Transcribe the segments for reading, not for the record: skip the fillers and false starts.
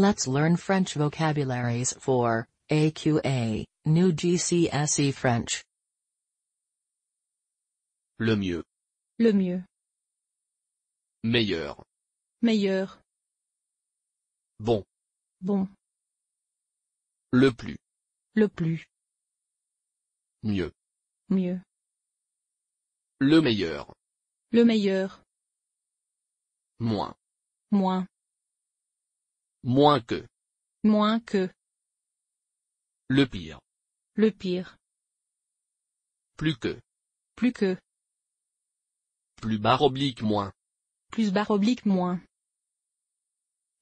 Let's learn French vocabularies for AQA, new GCSE French. Le mieux. Le mieux. Meilleur. Meilleur. Bon. Bon. Le plus. Le plus. Mieux. Mieux. Le meilleur. Le meilleur. Moins. Moins. Moins que. Moins que. Le pire. Le pire. Plus que. Plus que. Plus / moins. Plus / moins.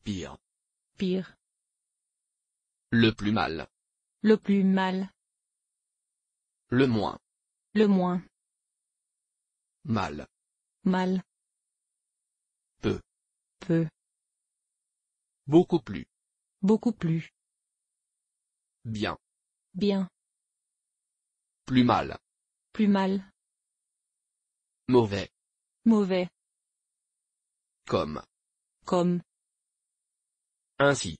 Pire. Pire. Le plus mal. Le plus mal. Le moins. Le moins. Mal. Mal. Peu. Peu. Beaucoup plus. Beaucoup plus. Bien. Bien. Plus mal. Plus mal. Mauvais. Mauvais. Comme. Comme. Ainsi.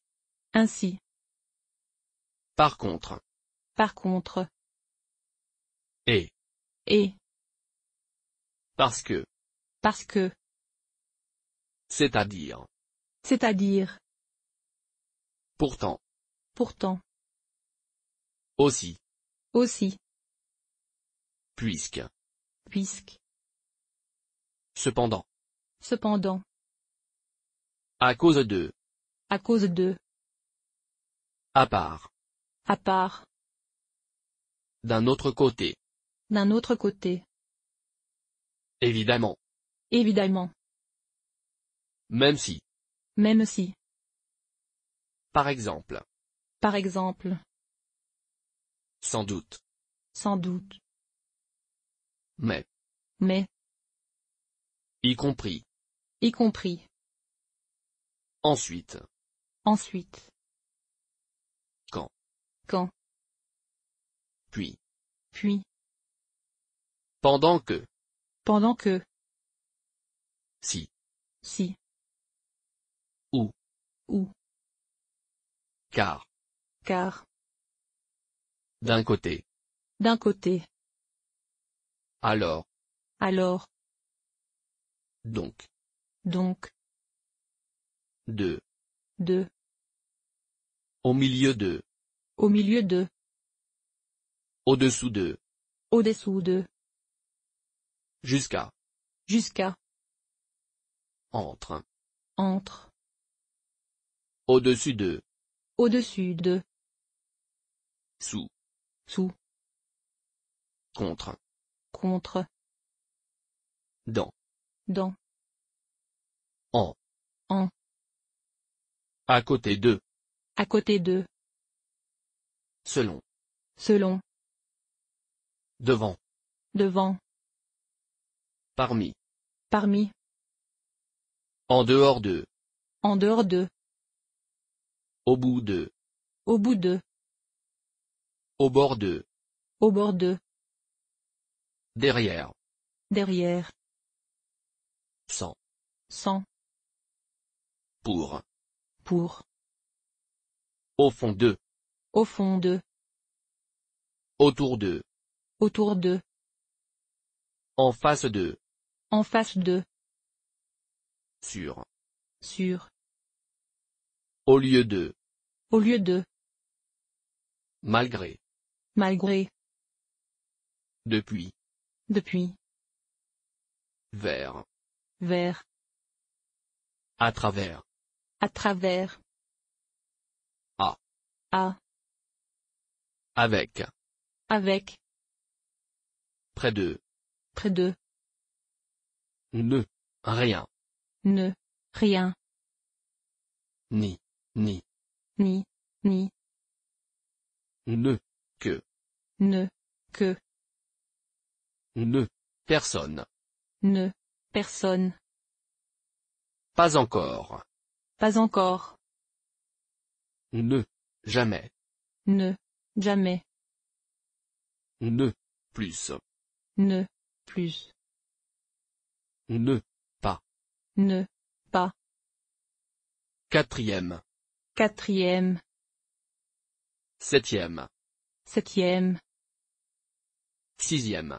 Ainsi. Par contre. Par contre. Et. Et. Parce que. Parce que. C'est-à-dire. C'est-à-dire. Pourtant. Pourtant. Aussi. Aussi. Puisque. Puisque. Cependant. Cependant. À cause de. À cause de. À part. À part. D'un autre côté. D'un autre côté. Évidemment. Évidemment. Même si. Même si. Par exemple. Par exemple. Sans doute. Sans doute. Mais. Mais. Y compris. Y compris. Ensuite. Ensuite. Quand. Quand. Puis. Puis. Pendant que. Pendant que. Si. Si. Ou. Ou. Car. Car. D'un côté. D'un côté. Alors. Alors. Donc. Donc. De. De. Au milieu de. Au milieu de. Au-dessous de. Au-dessous de. Jusqu'à. Jusqu'à. Entre. Entre. Au-dessus de. Au-dessus de. Sous. Sous. Contre. Contre. Dans. Dans. En. En. À côté de. À côté de. Selon. Selon. Devant. Devant. Parmi. Parmi. En dehors de. En dehors de. Au bout de. Au bout de. Au bord de. Au bord de. Derrière. Derrière. Sans. Sans. Pour. Pour. Au fond de. Au fond de. Autour de. Autour de. En face de. En face de. Sur. Sur. Au lieu de. Au lieu de. Malgré. Malgré. Depuis. Depuis. Vers. Vers. À travers. À travers. À. À. Avec. Avec. Près de. Près de. Ne. Rien. Ne. Rien. Ni. Ni. Ni. Ni. Ne. Que. Ne. Que. Ne. Personne. Ne. Personne. Pas encore. Pas encore. Ne. Jamais. Ne. Jamais. Ne. Plus. Ne. Plus. Ne. Pas. Ne. Pas. Quatrième. Quatrième. Septième. Septième. Sixième.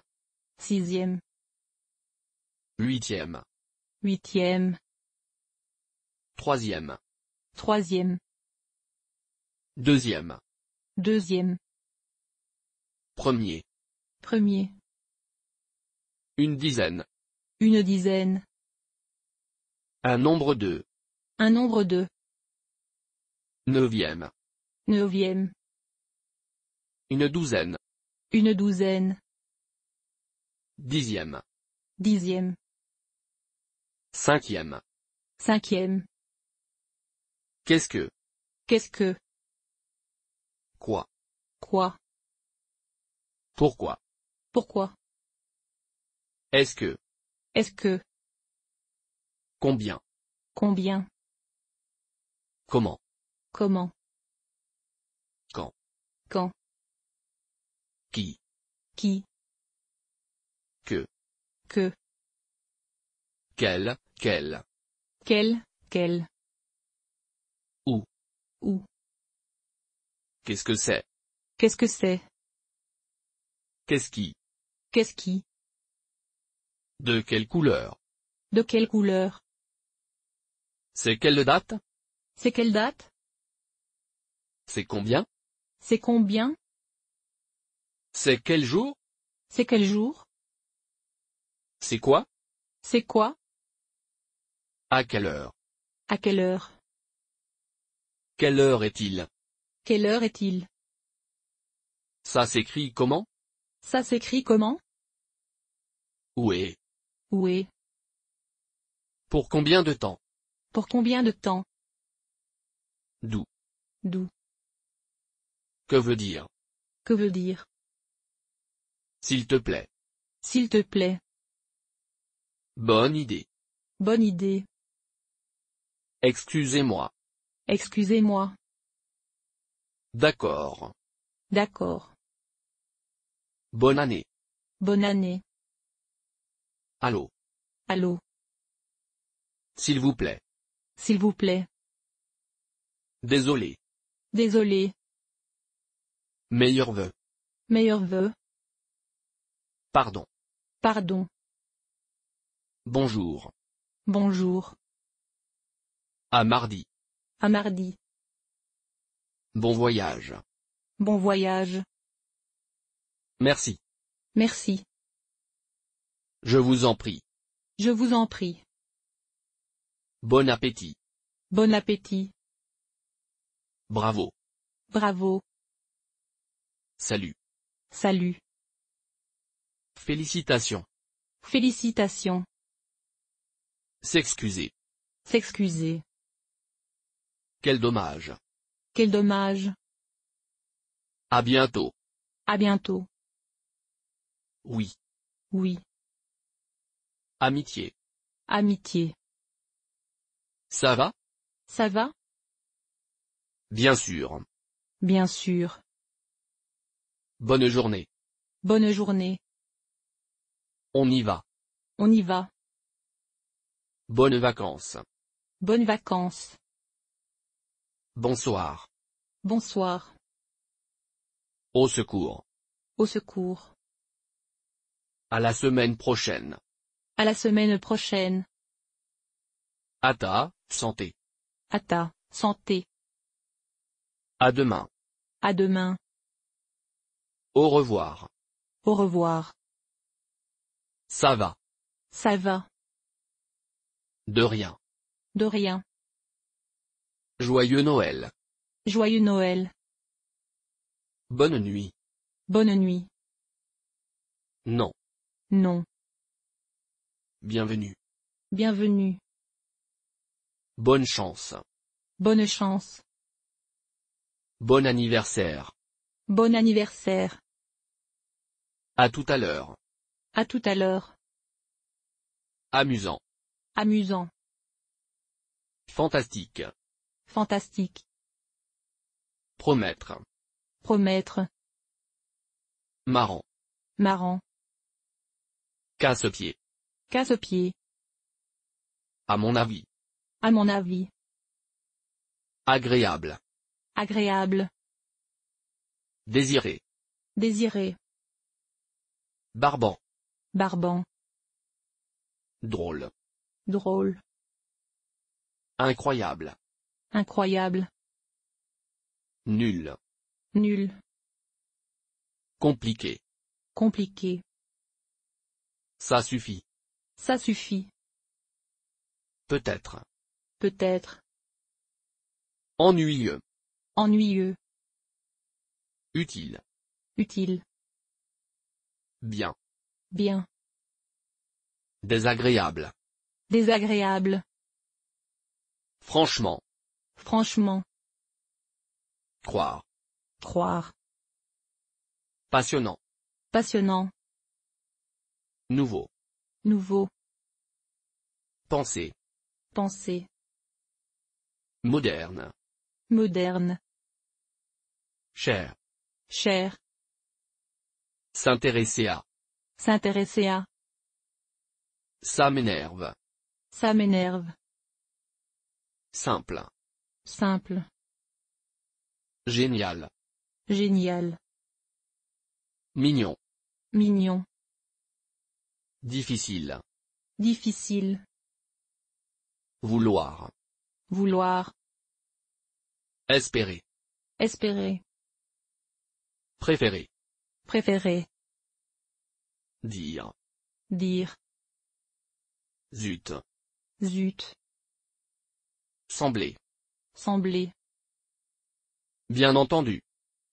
Sixième. Huitième. Huitième. Troisième. Troisième. Deuxième. Deuxième. Premier. Premier. Une dizaine. Une dizaine. Un nombre de. Un nombre de. Neuvième. Neuvième. Une douzaine. Une douzaine. Dixième. Dixième. Cinquième. Cinquième. Qu'est-ce que? Qu'est-ce que? Quoi? Quoi? Pourquoi? Pourquoi? Est-ce que? Est-ce que? Combien? Combien? Comment? Comment? Quand? Quand? Qui? Qui? Que? Que? Quel? Quel? Quel? Quel? Où? Où? Qu'est-ce que c'est? Qu'est-ce que c'est? Qu'est-ce qui? Qu'est-ce qui? De quelle couleur? De quelle couleur? C'est quelle date? C'est quelle date? C'est combien? C'est combien? C'est quel jour? C'est quel jour? C'est quoi? C'est quoi? À quelle heure? À quelle heure? Quelle heure est-il? Quelle heure est-il? Ça s'écrit comment? Ça s'écrit comment? Où est? Où est? Pour combien de temps? Pour combien de temps? D'où? D'où? Que veut dire? Que veut dire? S'il te plaît. S'il te plaît. Bonne idée. Bonne idée. Excusez-moi. Excusez-moi. D'accord. D'accord. Bonne année. Bonne année. Allô. Allô. S'il vous plaît. S'il vous plaît. Désolé. Désolé. Meilleurs vœux. Meilleurs vœux. Pardon. Pardon. Bonjour. Bonjour. À mardi. À mardi. Bon voyage. Bon voyage. Merci. Merci. Je vous en prie. Je vous en prie. Bon appétit. Bon appétit. Bravo. Bravo. Salut. Salut. Félicitations. Félicitations. S'excuser. S'excuser. Quel dommage. Quel dommage. À bientôt. À bientôt. Oui. Oui. Amitié. Amitié. Ça va? Ça va? Bien sûr. Bien sûr. Bonne journée. Bonne journée. On y va. On y va. Bonnes vacances. Bonnes vacances. Bonsoir. Bonsoir. Au secours. Au secours. À la semaine prochaine. À la semaine prochaine. À ta santé. À ta santé. À demain. À demain. Au revoir. Au revoir. Ça va. Ça va. De rien. De rien. Joyeux Noël. Joyeux Noël. Bonne nuit. Bonne nuit. Non. Non. Bienvenue. Bienvenue. Bonne chance. Bonne chance. Bon anniversaire. Bon anniversaire. À tout à l'heure. À tout à l'heure. Amusant. Amusant. Fantastique. Fantastique. Promettre. Promettre. Marrant. Marrant. Casse-pied. Casse-pied. À mon avis. À mon avis. Agréable. Agréable. Désiré. Désiré. Barbant. Barbant. Drôle. Drôle. Incroyable. Incroyable. Nul. Nul. Compliqué. Compliqué. Ça suffit. Ça suffit. Peut-être. Peut-être. Ennuyeux. Ennuyeux. Utile. Utile. Bien. Bien. Désagréable. Désagréable. Franchement. Franchement. Croire. Croire. Passionnant. Passionnant. Nouveau. Nouveau. Penser. Penser. Moderne. Moderne. Cher. Cher. S'intéresser à. S'intéresser à. Ça m'énerve. Ça m'énerve. Simple. Simple. Génial. Génial. Mignon. Mignon. Difficile. Difficile. Vouloir. Vouloir. Espérer. Espérer. Préférer. Préférer. Dire. Dire. Zut. Zut. Sembler. Sembler. Bien entendu.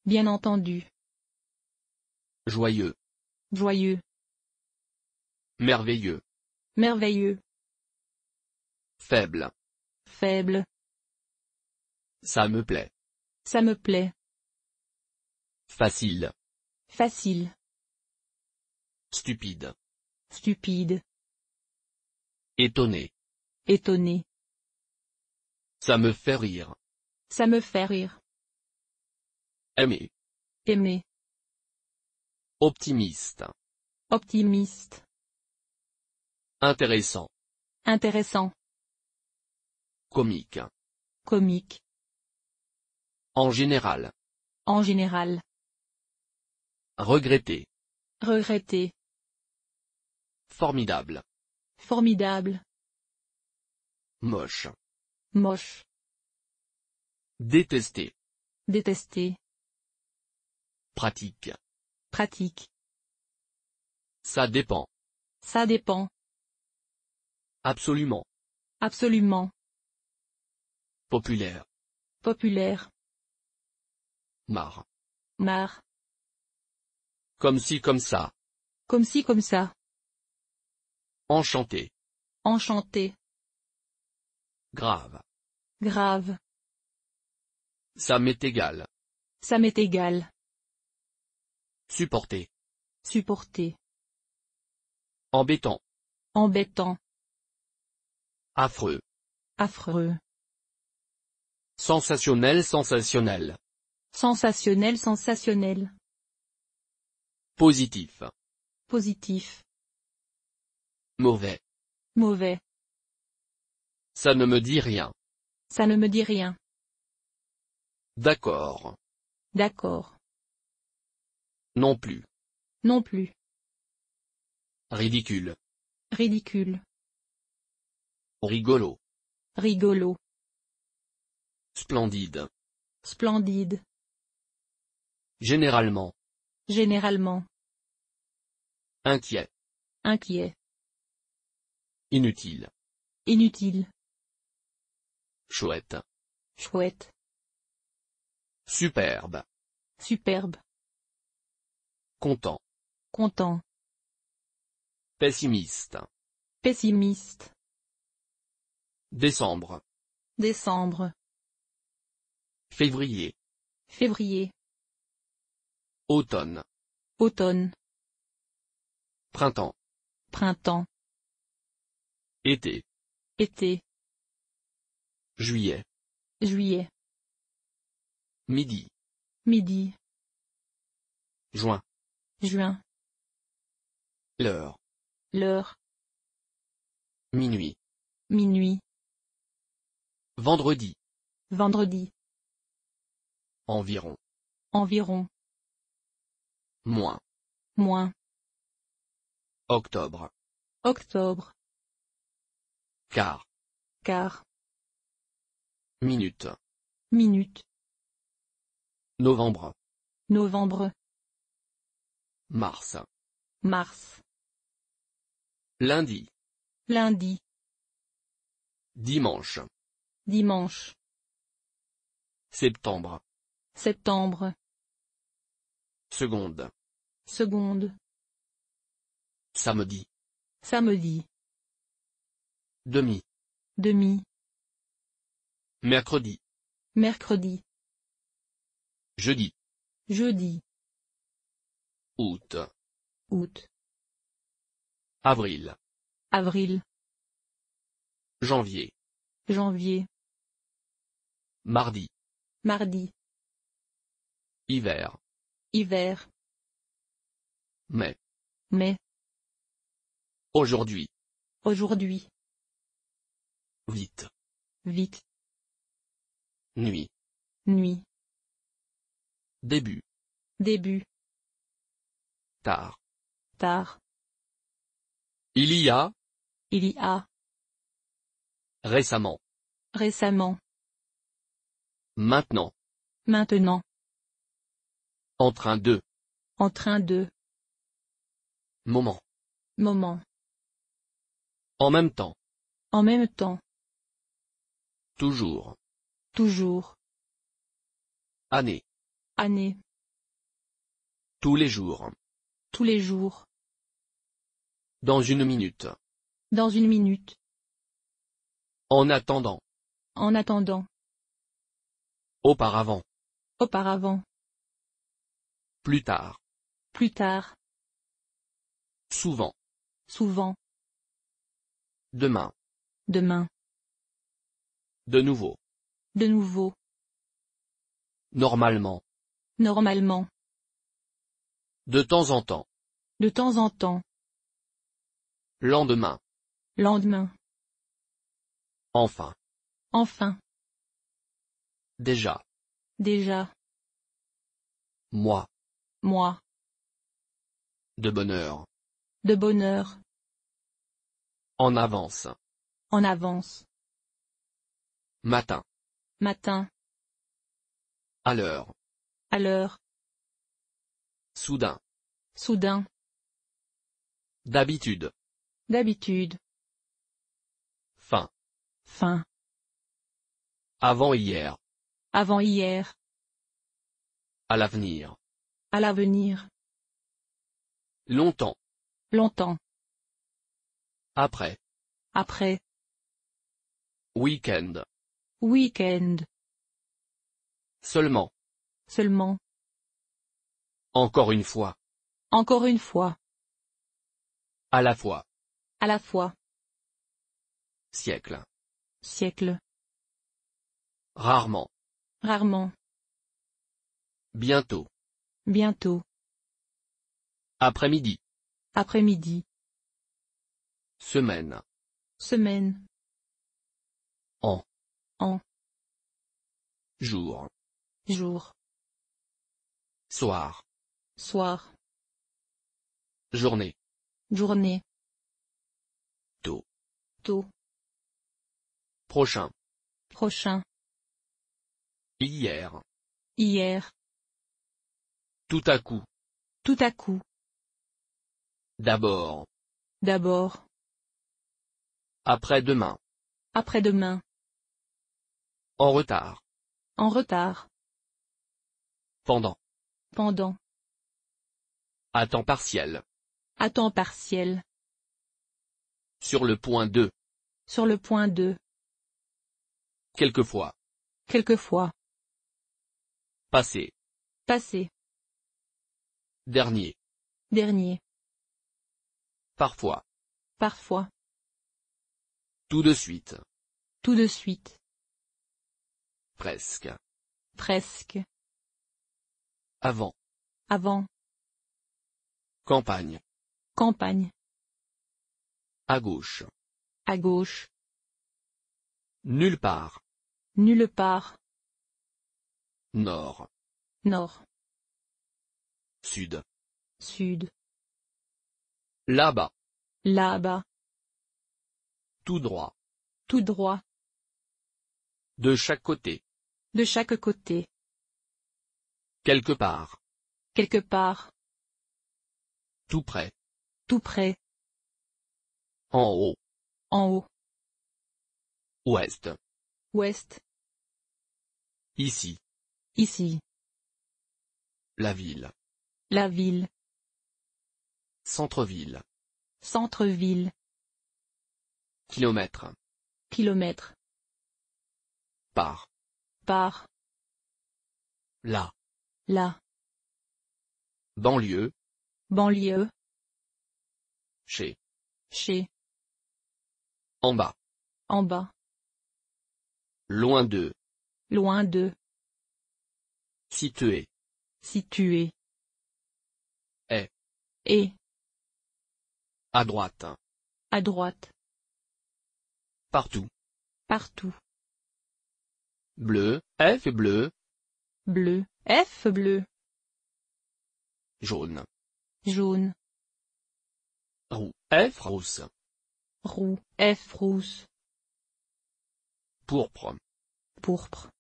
Bien entendu. Joyeux. Joyeux. Merveilleux. Merveilleux. Faible. Faible. Ça me plaît. Ça me plaît. Facile. Facile. Stupide. Stupide. Étonné. Étonné. Ça me fait rire. Ça me fait rire. Aimer. Aimer. Optimiste. Optimiste. Intéressant. Intéressant. Comique. Comique. En général. En général. Regretter. Regretter. Formidable. Formidable. Moche. Moche. Détester. Détester. Pratique. Pratique. Ça dépend. Ça dépend. Absolument. Absolument. Populaire. Populaire. Marre. Marre. Comme si comme ça. Comme si comme ça. Enchanté. Enchanté. Grave. Grave. Ça m'est égal. Ça m'est égal. Supporter. Supporter. Embêtant. Embêtant. Affreux. Affreux. Sensationnel. Sensationnel. Sensationnel. Sensationnel. Positif. Positif. Mauvais. Mauvais. Ça ne me dit rien. Ça ne me dit rien. D'accord. D'accord. Non plus. Non plus. Ridicule. Ridicule. Rigolo. Rigolo. Splendide. Splendide. Généralement. Généralement. Inquiet. Inquiet. Inutile. Inutile. Chouette. Chouette. Superbe. Superbe. Content. Content. Pessimiste. Pessimiste. Décembre. Décembre. Février. Février. Automne. Automne. Printemps. Printemps. Été. Été. Juillet. Juillet. Midi. Midi. Juin. Juin. L'heure. L'heure. Minuit. Minuit. Vendredi. Vendredi. Environ. Environ. Moins. Moins. Octobre. Octobre. Quart. Quart. Minute. Minute. Novembre. Novembre. Mars. Mars. Lundi. Lundi. Dimanche. Dimanche. Septembre. Septembre. Seconde. Seconde. Samedi. Samedi. Demi. Demi. Mercredi. Mercredi. Jeudi. Jeudi. Août. Août. Avril. Avril. Janvier. Janvier. Mardi. Mardi. Hiver. Hiver. Mai. Mai. Aujourd'hui. Aujourd'hui. Vite. Vite. Nuit. Nuit. Début. Début. Tard. Tard. Il y a. Il y a. Récemment. Récemment. Maintenant. Maintenant. En train de. En train de. Moment. Moment. En même temps. En même temps. Toujours. Toujours. Année. Année. Tous les jours. Tous les jours. Dans une minute. Dans une minute. En attendant. En attendant. Auparavant. Auparavant. Plus tard. Plus tard. Souvent. Souvent. Demain. Demain. De nouveau. De nouveau. Normalement. Normalement. De temps en temps. De temps en temps. Lendemain. Lendemain. Enfin. Enfin. Déjà. Déjà. Moi. Moi. De bonne heure. De bonne heure. En avance. En avance. Matin. Matin. À l'heure. À l'heure. Soudain. Soudain. D'habitude. D'habitude. Fin. Fin. Avant hier. Avant hier. À l'avenir. À l'avenir. Longtemps. Longtemps. Après. Après. Week-end. Week-end. Seulement. Seulement. Encore une fois. Encore une fois. À la fois. À la fois. Siècle. Siècle. Rarement. Rarement. Bientôt. Bientôt. Après-midi. Après-midi. Semaine. Semaine. En. En. Jour. Jour. Soir. Soir. Journée. Journée. Tôt. Tôt. Prochain. Prochain. Hier. Hier. Tout à coup. Tout à coup. D'abord. D'abord. Après-demain. Après-demain. En retard. En retard. Pendant. Pendant. À temps partiel. À temps partiel. Sur le point 2. Sur le point 2. Quelquefois. Quelquefois. Passé. Passé. Dernier. Dernier. Parfois. Parfois. Tout de suite. Tout de suite. Presque. Presque. Avant. Avant. Campagne. Campagne. À gauche. À gauche. Nulle part. Nulle part. Nord. Nord. Sud. Sud. Là-bas. Là-bas. Tout droit. Tout droit. De chaque côté. De chaque côté. Quelque part. Quelque part. Tout près. Tout près. En haut. En haut. Ouest. Ouest. Ici. Ici. La ville. La ville. Centre-ville. Centre-ville. Kilomètre. Kilomètre. Par. Par. Là. Là. Banlieue. Banlieue. Chez. Chez. En bas. En bas. Loin de. Loin de. Situé. Situé. Et. Et. À droite. À droite. Partout. Partout. Bleu, F bleu. Bleu, F bleu. Jaune. Jaune. Roux, F rousse. Roux, F rousse. Pourpre. Pourpre.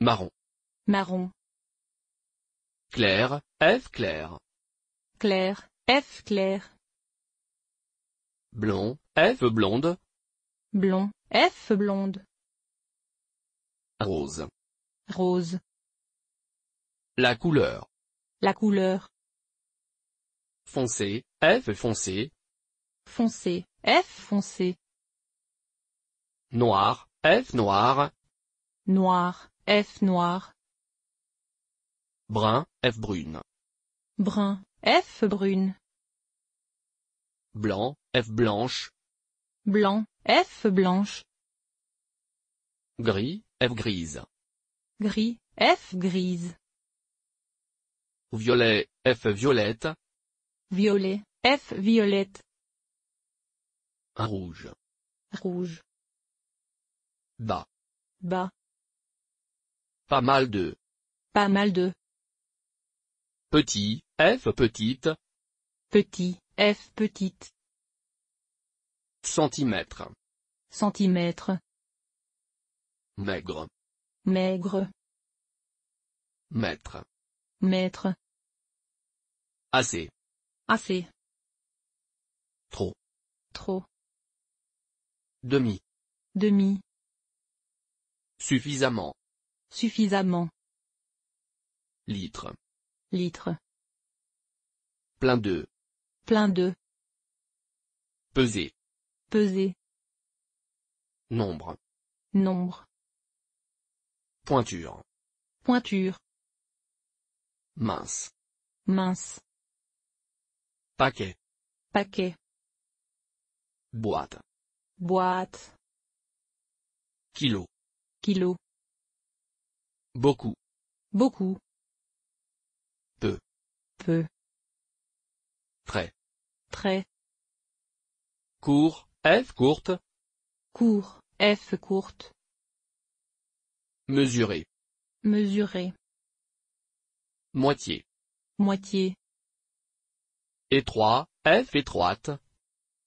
Marron. Marron. Clair, F clair. Clair, F clair. Blond, F blonde. Blond, F blonde. Rose. Rose. La couleur. La couleur. Foncé, F foncé. Foncé, F foncé. Noir, F noir. Noir, F noir. Brun, F brune. Brun, F brune. Blanc, F blanche. Blanc, F blanche. Gris, F grise. Gris, F grise. Violet, F violette. Violet, F violette. Rouge. Rouge. Bas. Bas. Pas mal de. Pas mal de. Petit, F petite. Petit, F petite. Centimètre. Centimètre. Maigre. Maigre. Mètre. Mètre. Assez. Assez. Trop. Trop. Demi. Demi. Suffisamment. Suffisamment. Litre. Litre. Plein de. Plein de. Peser. Peser. Nombre. Nombre. Pointure. Pointure. Mince. Mince. Paquet. Paquet. Boîte. Boîte. Kilo. Kilo. Beaucoup. Beaucoup. Peu. Peu. Très. Très. Court, F courte. Court, F courte. Mesurer. Mesurer. Moitié. Moitié. Étroit, F étroite.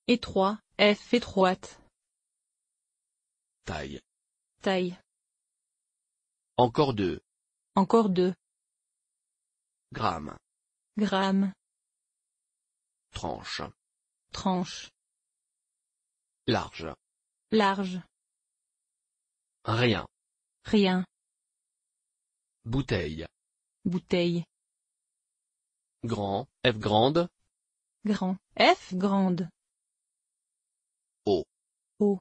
Étroit, F étroite. Taille. Taille. Encore deux. Encore deux. Gramme. Gramme. Tranche. Tranche. Large. Large. Rien. Rien. Bouteille. Bouteille. Grand, F grande. Grand, F grande. Haut. Haut.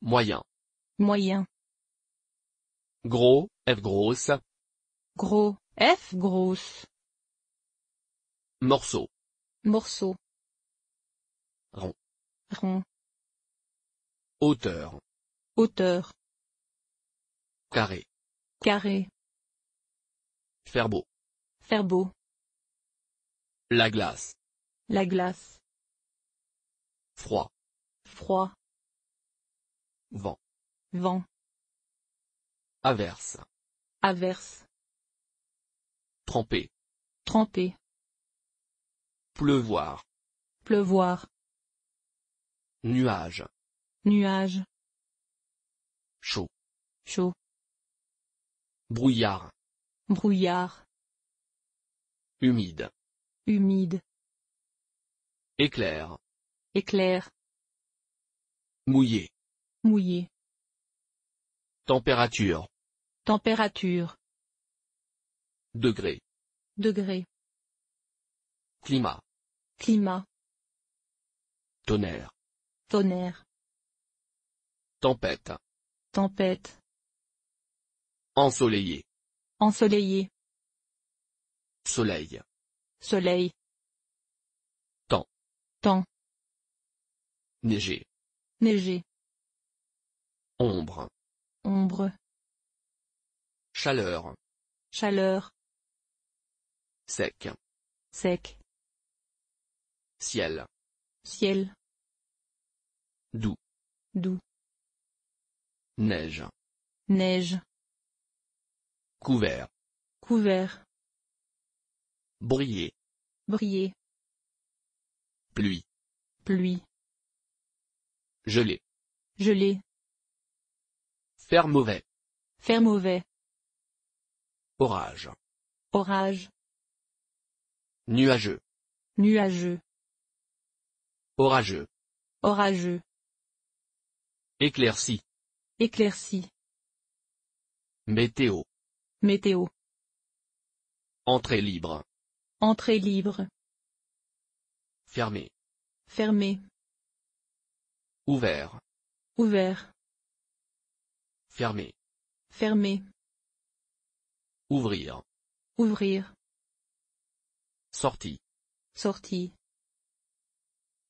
Moyen. Moyen. Gros, F grosse. Gros, F grosse. Morceau. Morceau. Rond. Rond. Hauteur. Hauteur. Carré. Carré. Faire beau. Faire beau. La glace. La glace. Froid. Froid. Vent. Vent. Averse. Averse. Tremper. Tremper. Pleuvoir. Pleuvoir. Nuage. Nuage. Chaud. Chaud. Brouillard. Brouillard. Humide. Humide. Éclair. Éclair. Mouillé. Mouillé. Température. Température. Degré. Degré. Climat. Climat. Tonnerre. Tonnerre. Tempête. Tempête. Ensoleillé. Ensoleillé. Soleil. Soleil. Temps. Temps. Neigé. Neigé. Ombre. Ombre. Chaleur. Chaleur. Sec. Sec. Ciel. Ciel. Doux. Doux. Neige. Neige. Couvert. Couvert. Briller. Briller. Pluie. Pluie. Gelé. Gelé. Faire mauvais. Faire mauvais. Orage. Orage. Nuageux. Nuageux. Orageux. Orageux. Éclairci. Éclairci. Météo. Météo. Entrée libre. Entrée libre. Fermé. Fermé. Ouvert. Ouvert. Fermé. Fermé. Ouvrir. Ouvrir. Sortie. Sortie.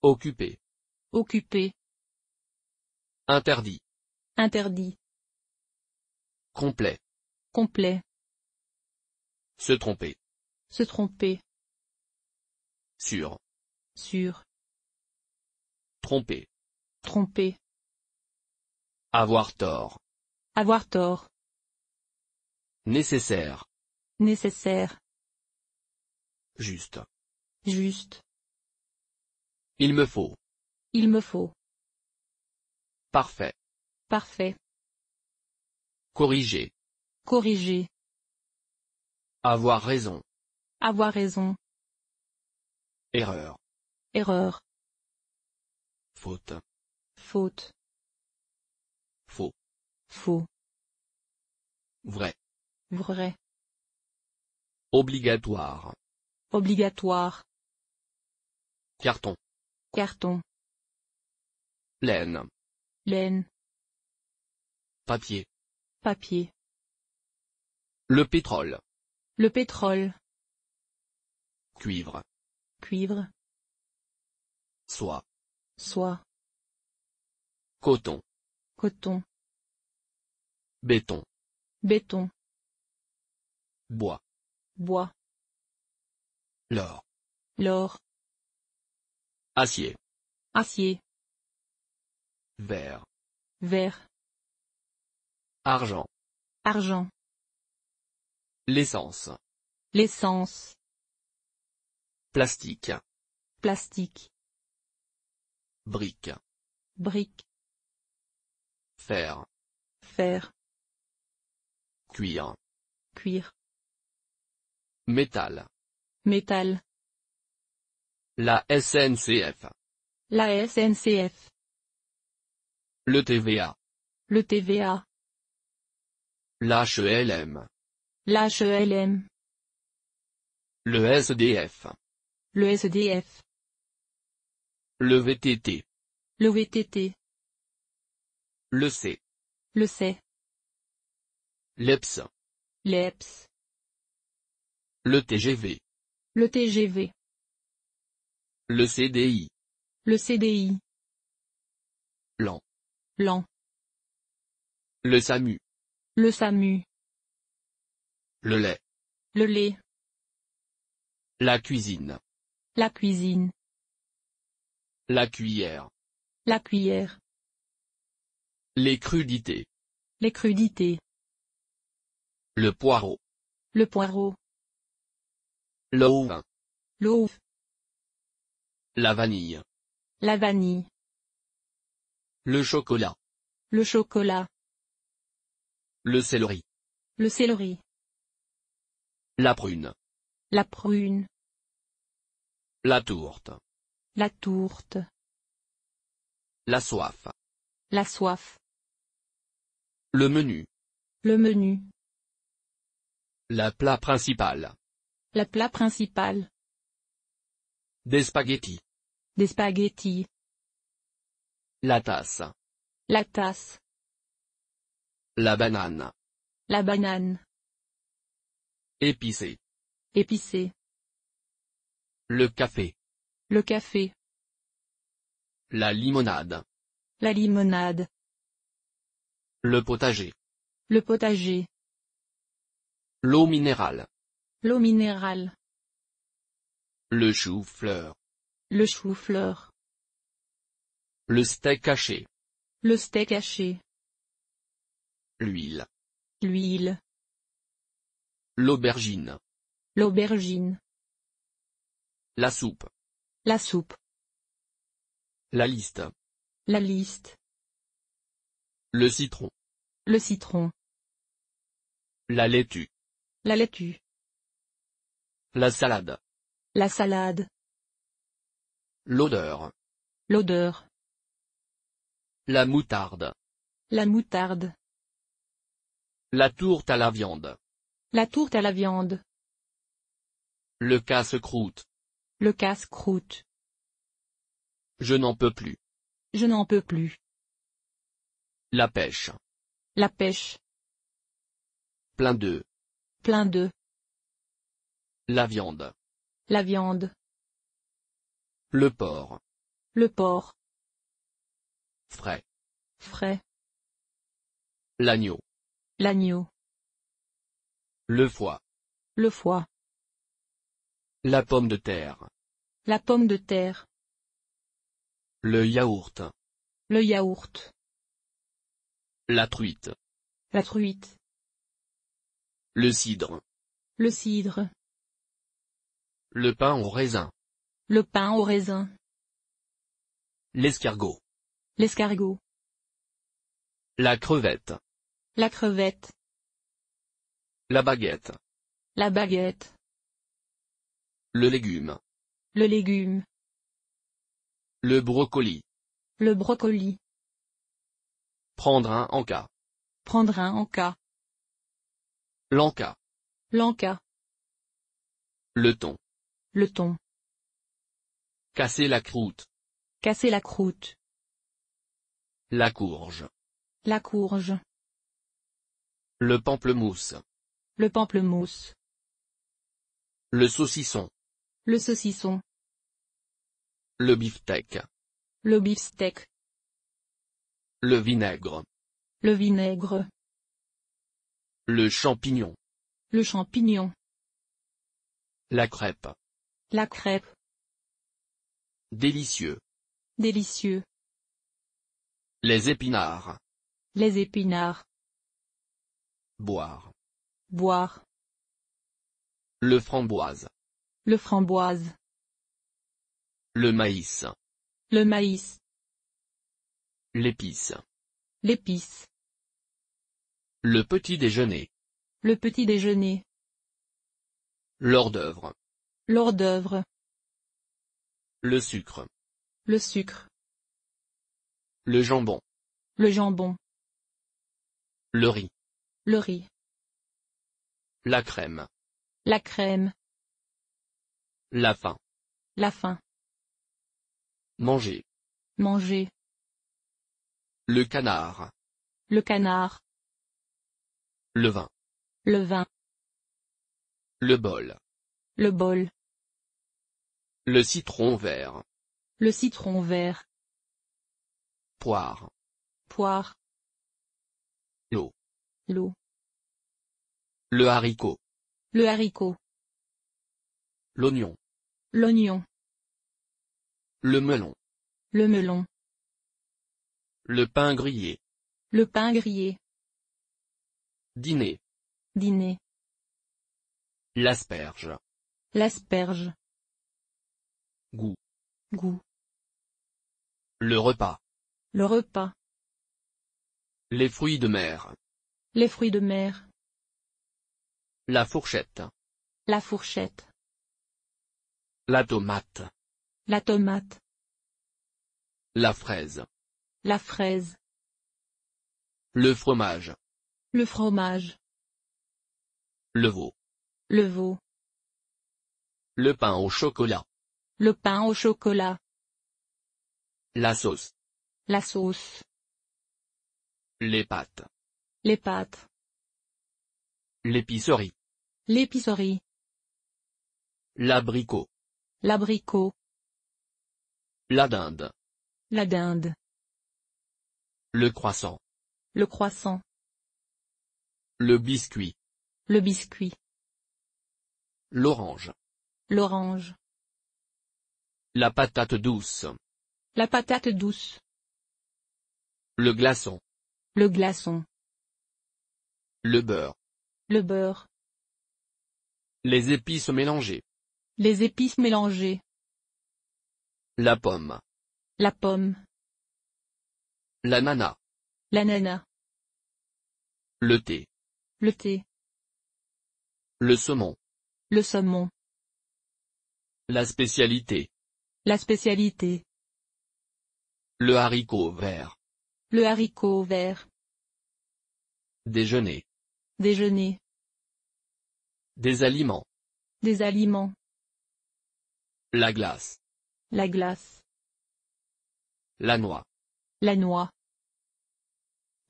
Occupé. Occupé. Interdit. Interdit. Complet. Complet. Se tromper. Se tromper. Sûr. Sûr. Tromper. Tromper. Avoir tort. Avoir tort. Nécessaire. Nécessaire. Juste. Juste. Il me faut. Il me faut. Parfait. Parfait. Corriger. Corriger. Avoir raison. Avoir raison. Erreur. Erreur. Faute. Faute. Faux. Faux. Vrai. Vrai. Obligatoire. Obligatoire. Carton. Carton. Laine. Laine. Papier. Papier. Le pétrole. Le pétrole. Cuivre. Cuivre. Soie. Soie. Coton. Coton. Béton. Béton. Bois. Bois. L'or. L'or. Acier. Acier. Verre. Verre. Argent. Argent. L'essence. L'essence. Plastique. Plastique. Brique. Brique. Fer. Fer. Cuir. Cuir. Métal. Métal. La SNCF. La SNCF. Le TVA. Le TVA. L'HLM. L'HLM. Le SDF. Le SDF. Le VTT. Le VTT. Le C. Le C. L'EPS. L'EPS. Le TGV. Le TGV. Le CDI. Le CDI. L'an. L'an. Le SAMU. Le SAMU. Le lait. Le lait. La cuisine. La cuisine. La cuillère. La cuillère. Les crudités. Les crudités. Le poireau. Le poireau. L'ovain. L'ovain. La vanille. La vanille. Le chocolat. Le chocolat. Le céleri. Le céleri. La prune. La prune. La tourte. La tourte. La soif. La soif. Le menu. Le menu. La plat principal. La plat principal. Des spaghettis. Des spaghettis. La tasse. La tasse. La banane. La banane. Épicé. Épicé. Le café. Le café. La limonade. La limonade. Le potager. Le potager. L'eau minérale. L'eau minérale. Le chou-fleur. Le chou-fleur. Le steak haché. Le steak haché. L'huile. L'huile. L'aubergine. L'aubergine. La soupe. La soupe. La liste. La liste. Le citron. Le citron. La laitue. La laitue. La salade. La salade. L'odeur. L'odeur. La moutarde. La moutarde. La tourte à la viande. La tourte à la viande. Le casse-croûte. Le casse-croûte. Je n'en peux plus. Je n'en peux plus. La pêche. La pêche. Plein d'œufs. Plein d'œufs. La viande. La viande. Le porc. Le porc. Frais. Frais. L'agneau. L'agneau. Le foie. Le foie. La pomme de terre. La pomme de terre. Le yaourt. Le yaourt. La truite. La truite. Le cidre. Le cidre. Le pain au raisin. Le pain au raisin. L'escargot. L'escargot. La crevette. La crevette. La baguette. La baguette. Le légume. Le légume. Le brocoli. Le brocoli. Prendre un encas. Prendre un encas. L'encas. L'encas. Le thon. Le thon. Casser la croûte. Casser la croûte. La courge. La courge. Le pamplemousse. Le pamplemousse. Le saucisson. Le saucisson. Le beefsteak. Le beefsteak. Le vinaigre. Le vinaigre. Le champignon. Le champignon. La crêpe. La crêpe. Délicieux. Délicieux. Les épinards. Les épinards. Boire. Boire. Le framboise. Le framboise. Le maïs. Le maïs. L'épice. L'épice. Le petit déjeuner. Le petit déjeuner. L'hors d'œuvre. L'hors d'œuvre. Le sucre. Le sucre. Le jambon. Le jambon. Le riz. Le riz. La crème. La crème. La faim. La faim. Manger. Manger. Le canard. Le canard. Le vin. Le vin. Le bol. Le bol. Le citron vert. Le citron vert. Poire. Poire. L'eau. L'eau. Le haricot. Le haricot. L'oignon. L'oignon. Le melon. Le melon. Le pain grillé. Le pain grillé. Dîner. Dîner. L'asperge. L'asperge. Goût. Goût. Le repas. Le repas. Les fruits de mer. Les fruits de mer. La fourchette. La fourchette. La tomate. La tomate. La fraise. La fraise. Le fromage. Le fromage. Le veau. Le veau. Le pain au chocolat. Le pain au chocolat. La sauce. La sauce. Les pâtes. Les pâtes. L'épicerie. L'épicerie. L'abricot. L'abricot. La dinde. La dinde. Le croissant. Le croissant. Le biscuit. Le biscuit. L'orange. L'orange. La patate douce. La patate douce. Le glaçon. Le glaçon. Le beurre. Le beurre. Les épices mélangées. Les épices mélangées. La pomme. La pomme. L'ananas. L'ananas. Le thé. Le thé. Le saumon. Le saumon. La spécialité. La spécialité. Le haricot vert. Le haricot vert. Déjeuner. Déjeuner. Des aliments. Des aliments. La glace. La glace. La noix. La noix.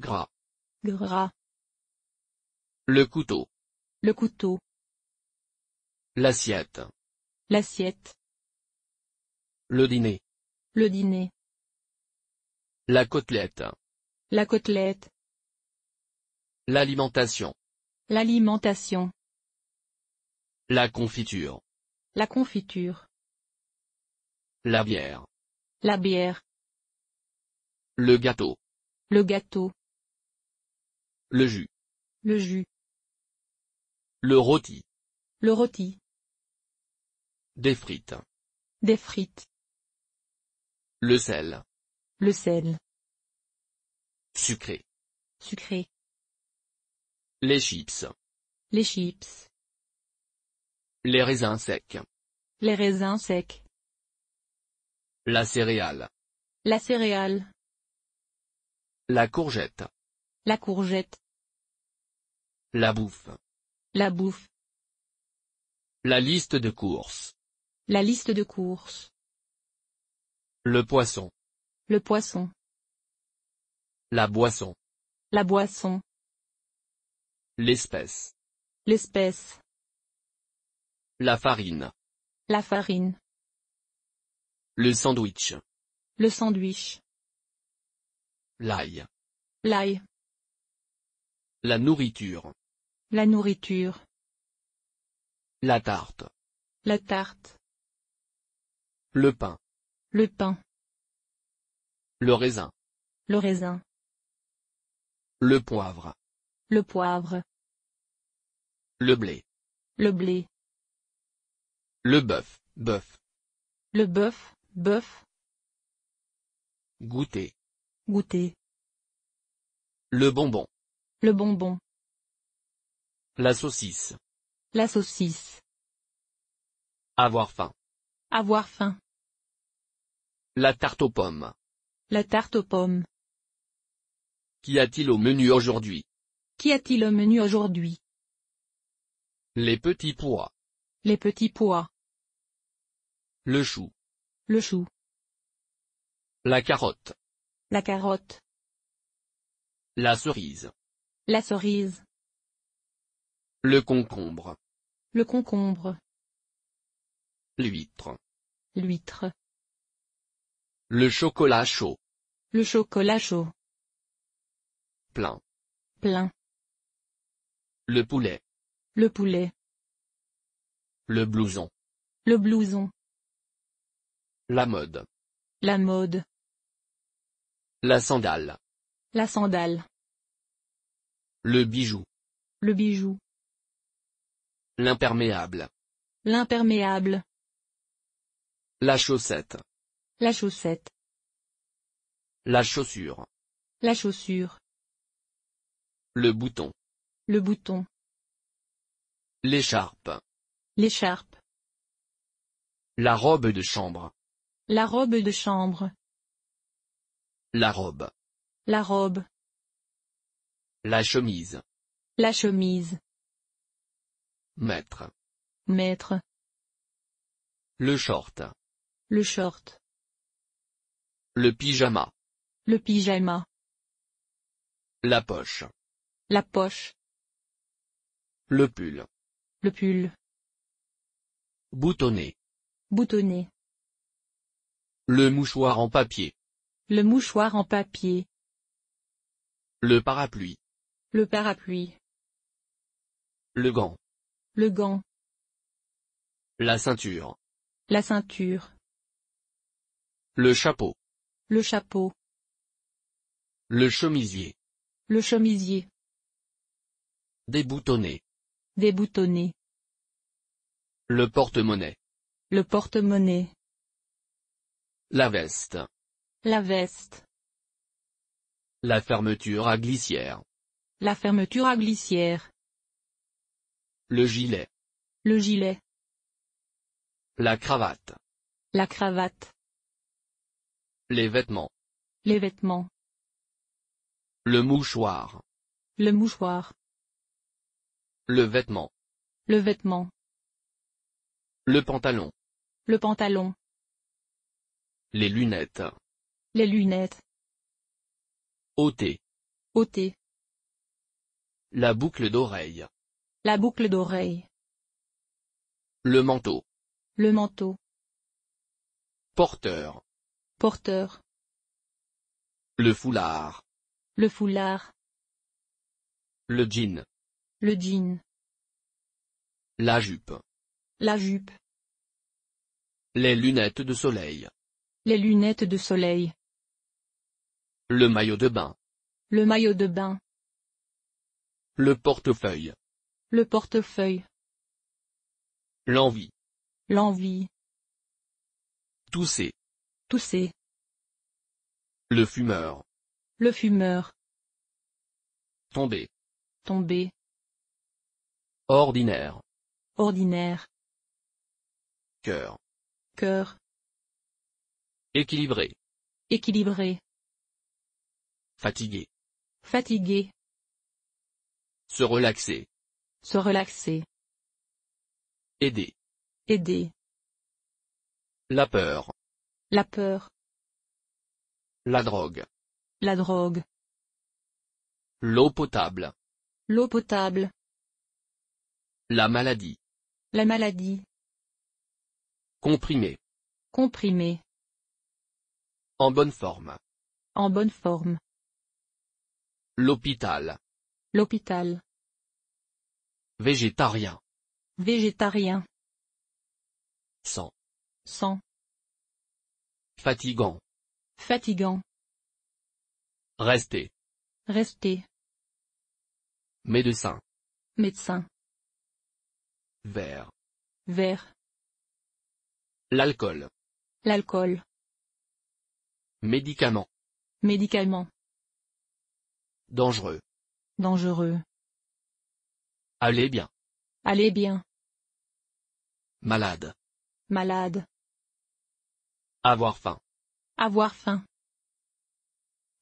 Gras. Gras. Le couteau. Le couteau. L'assiette. L'assiette. Le dîner. Le dîner. La côtelette. La côtelette. L'alimentation. L'alimentation. La confiture. La confiture. La bière. La bière. Le gâteau. Le gâteau. Le jus. Le jus. Le rôti. Le rôti. Des frites. Des frites. Le sel. Le sel. Sucré. Sucré. Les chips. Les chips. Les raisins secs. Les raisins secs. La céréale. La céréale. La courgette. La courgette. La bouffe. La bouffe. La liste de courses. La liste de courses. Le poisson. Le poisson. La boisson. La boisson. L'espèce. L'espèce. La farine. La farine. Le sandwich. Le sandwich. L'ail. L'ail. La nourriture. La nourriture. La tarte. La tarte. Le pain. Le pain. Le raisin. Le raisin. Le poivre. Le poivre. Le blé. Le blé. Le bœuf. Bœuf. Le bœuf. Bœuf. Goûter. Goûter. Le bonbon. Le bonbon. La saucisse. La saucisse. Avoir faim. Avoir faim. La tarte aux pommes. La tarte aux pommes. Qu'y a-t-il au menu aujourd'hui? Qu'y a-t-il au menu aujourd'hui? Les petits pois. Les petits pois. Le chou. Le chou. La carotte. La carotte. La cerise. La cerise. Le concombre. Le concombre. L'huître. L'huître. Le chocolat chaud. Le chocolat chaud. Plein. Plein. Le poulet. Le poulet. Le blouson. Le blouson. La mode. La mode. La sandale. La sandale. Le bijou. Le bijou. L'imperméable. L'imperméable. La chaussette. La chaussette. La chaussure. La chaussure. Le bouton. Le bouton. L'écharpe. L'écharpe. La robe de chambre. La robe de chambre. La robe. La robe. La chemise. La chemise. Maître. Maître. Le short. Le short. Le pyjama. Le pyjama. La poche. La poche. Le pull. Le pull. Boutonné. Boutonné. Le mouchoir en papier. Le mouchoir en papier. Le parapluie. Le parapluie. Le gant. Le gant. La ceinture. La ceinture. Le chapeau. Le chapeau. Le chemisier. Le chemisier. Déboutonné. Déboutonné. Le porte-monnaie. Le porte-monnaie. La veste. La veste. La fermeture à glissière. La fermeture à glissière. Le gilet. Le gilet. La cravate. La cravate. Les vêtements. Les vêtements. Le mouchoir. Le mouchoir. Le vêtement. Le vêtement. Le pantalon. Le pantalon. Les lunettes. Les lunettes. Ôter. Ôter. La boucle d'oreille. La boucle d'oreille. Le manteau. Le manteau. Porteur. Porteur. Le foulard. Le foulard. Le jean. Le jean. La jupe. La jupe. Les lunettes de soleil. Les lunettes de soleil. Le maillot de bain. Le maillot de bain. Le portefeuille. Le portefeuille. L'envie. L'envie. Tousser. Tousser. Le fumeur. Le fumeur. Tomber. Tomber. Ordinaire. Ordinaire. Cœur. Cœur. Équilibré. Équilibré. Fatigué. Fatigué. Se relaxer. Se relaxer. Aider. Aider. La peur. La peur. La drogue. La drogue. L'eau potable. L'eau potable. La maladie. La maladie. Comprimé. Comprimé. En bonne forme. En bonne forme. L'hôpital. L'hôpital. Végétarien. Végétarien. Sang. Sang. Fatigant. Fatigant. Rester. Rester. Médecin. Médecin. Vert. Vert. L'alcool. L'alcool. Médicament. Médicament. Dangereux. Dangereux. Allez bien. Allez bien. Malade. Malade. Avoir faim. Avoir faim.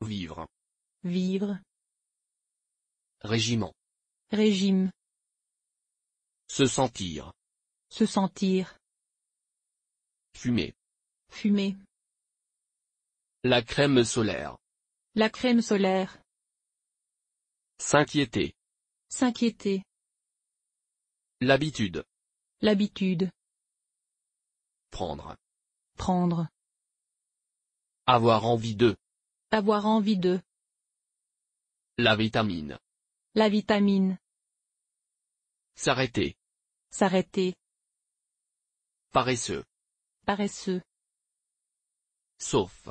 Vivre. Vivre. Régiment. Régime. Se sentir. Se sentir. Fumer. Fumer. La crème solaire. La crème solaire. S'inquiéter. S'inquiéter. L'habitude. L'habitude. Prendre. Prendre. Avoir envie de. Avoir envie de. La vitamine. La vitamine. S'arrêter. S'arrêter. Paresseux. Paresseux. Sauf.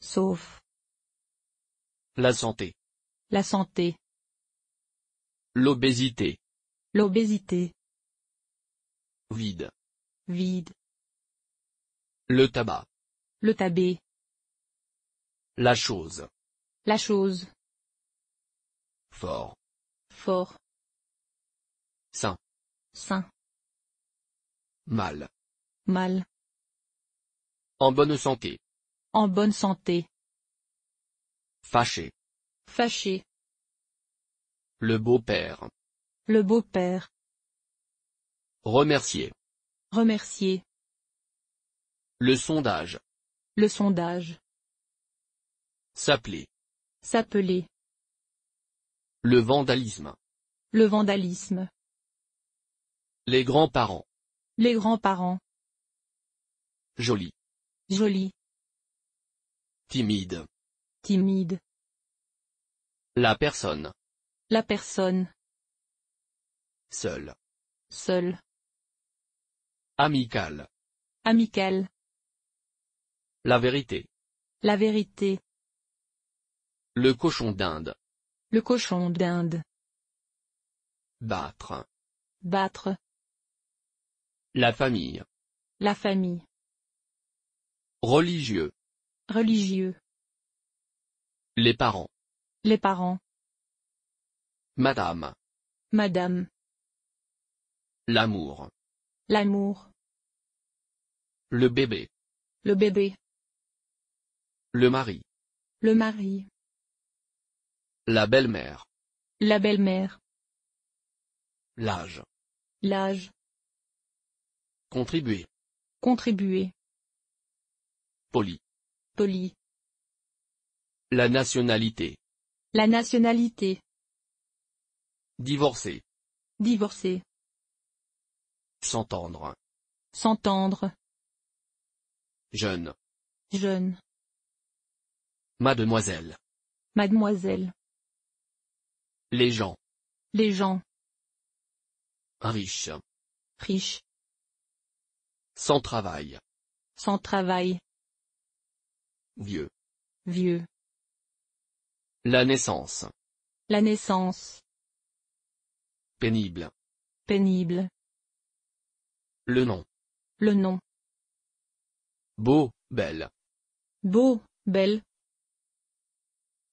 Sauf. La santé. La santé. L'obésité. L'obésité. Vide. Vide. Le tabac. Le tabé. La chose. La chose. Fort. Fort. Sain. Sain. Mal. Mal. En bonne santé. En bonne santé. Fâché. Fâché. Le beau-père. Le beau-père. Remercier. Remercier. Le sondage. Le sondage. S'appeler. S'appeler. Le vandalisme. Le vandalisme. Les grands-parents. Les grands-parents. Joli. Joli. Timide. Timide. La personne. La personne. Seul. Seul. Amical. Amical. La vérité. La vérité. Le cochon d'Inde. Le cochon d'Inde. Battre. Battre. La famille. La famille. Religieux. Religieux. Les parents. Les parents. Madame. Madame. L'amour. L'amour. Le bébé. Le bébé. Le mari. Le mari. La belle-mère. La belle-mère. L'âge. L'âge. Contribuer. Contribuer. Poli. Poli. La nationalité. La nationalité. Divorcer. Divorcer. S'entendre. S'entendre. Jeune. Jeune. Mademoiselle. Mademoiselle. Les gens. Les gens. Riche. Riche. Sans travail. Sans travail. Vieux. Vieux. La naissance. La naissance. Pénible. Pénible. Le nom. Le nom. Beau, belle. Beau, belle.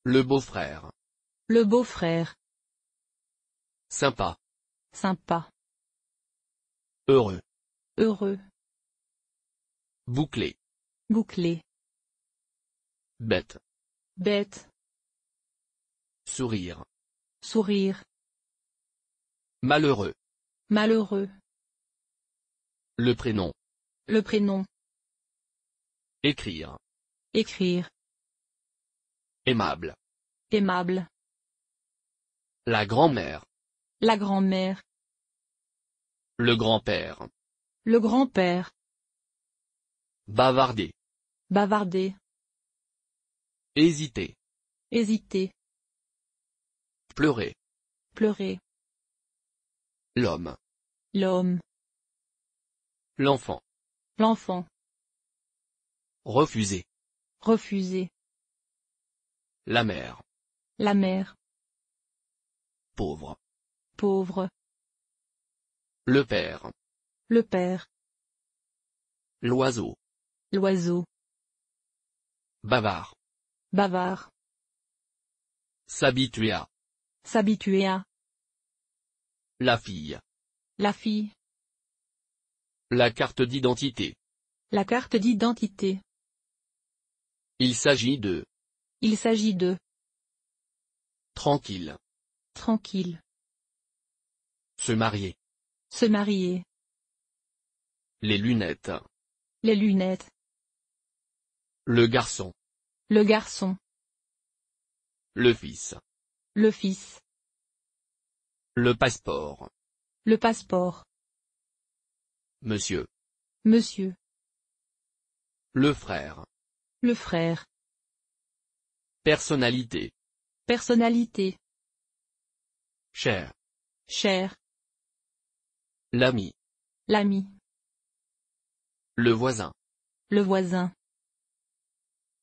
Le beau-frère. Le beau-frère. Sympa. Sympa. Heureux. Heureux. Bouclé. Bouclé. Bête. Bête. Sourire. Sourire. Malheureux. Malheureux. Le prénom. Le prénom. Écrire. Écrire. Aimable. Aimable. La grand-mère. La grand-mère. Le grand-père. Le grand-père. Bavarder. Bavarder. Hésiter. Hésiter. Pleurer. Pleurer. L'homme. L'homme. L'enfant. L'enfant. Refuser. Refuser. La mère. La mère. Pauvre. Pauvre. Le père. Le père. L'oiseau. L'oiseau. Bavard. Bavard. S'habituer à. S'habituer à. La fille. La fille. La carte d'identité. La carte d'identité. Il s'agit de. Il s'agit de. Tranquille. Tranquille. Se marier. Se marier. Les lunettes. Les lunettes. Le garçon. Le garçon. Le fils. Le fils. Le passeport. Le passeport. Monsieur. Monsieur. Le frère. Le frère. Personnalité. Personnalité. Cher. Cher. L'ami. L'ami. Le voisin. Le voisin.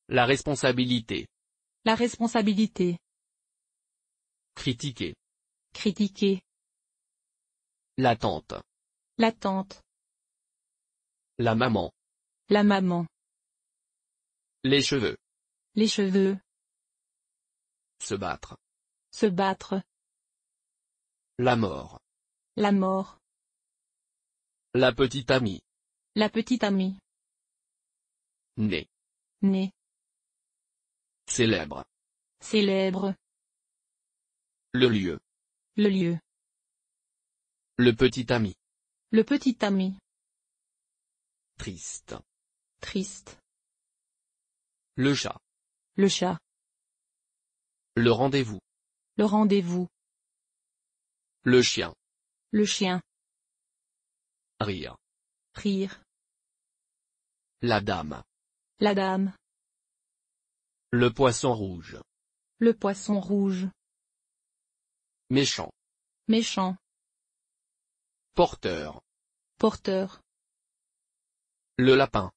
La responsabilité. La responsabilité. Critiquer. Critiquer. L'attente. L'attente. La maman. La maman. Les cheveux. Les cheveux. Se battre. Se battre. La mort. La mort. La petite amie. La petite amie. Né. Né. Célèbre. Célèbre. Le lieu. Le lieu. Le petit ami. Le petit ami. Triste. Triste. Le chat. Le chat. Le rendez-vous. Le rendez-vous. Le chien. Le chien. Rire. Rire. La dame. La dame. Le poisson rouge. Le poisson rouge. Méchant. Méchant. Porteur. Porteur. Le lapin.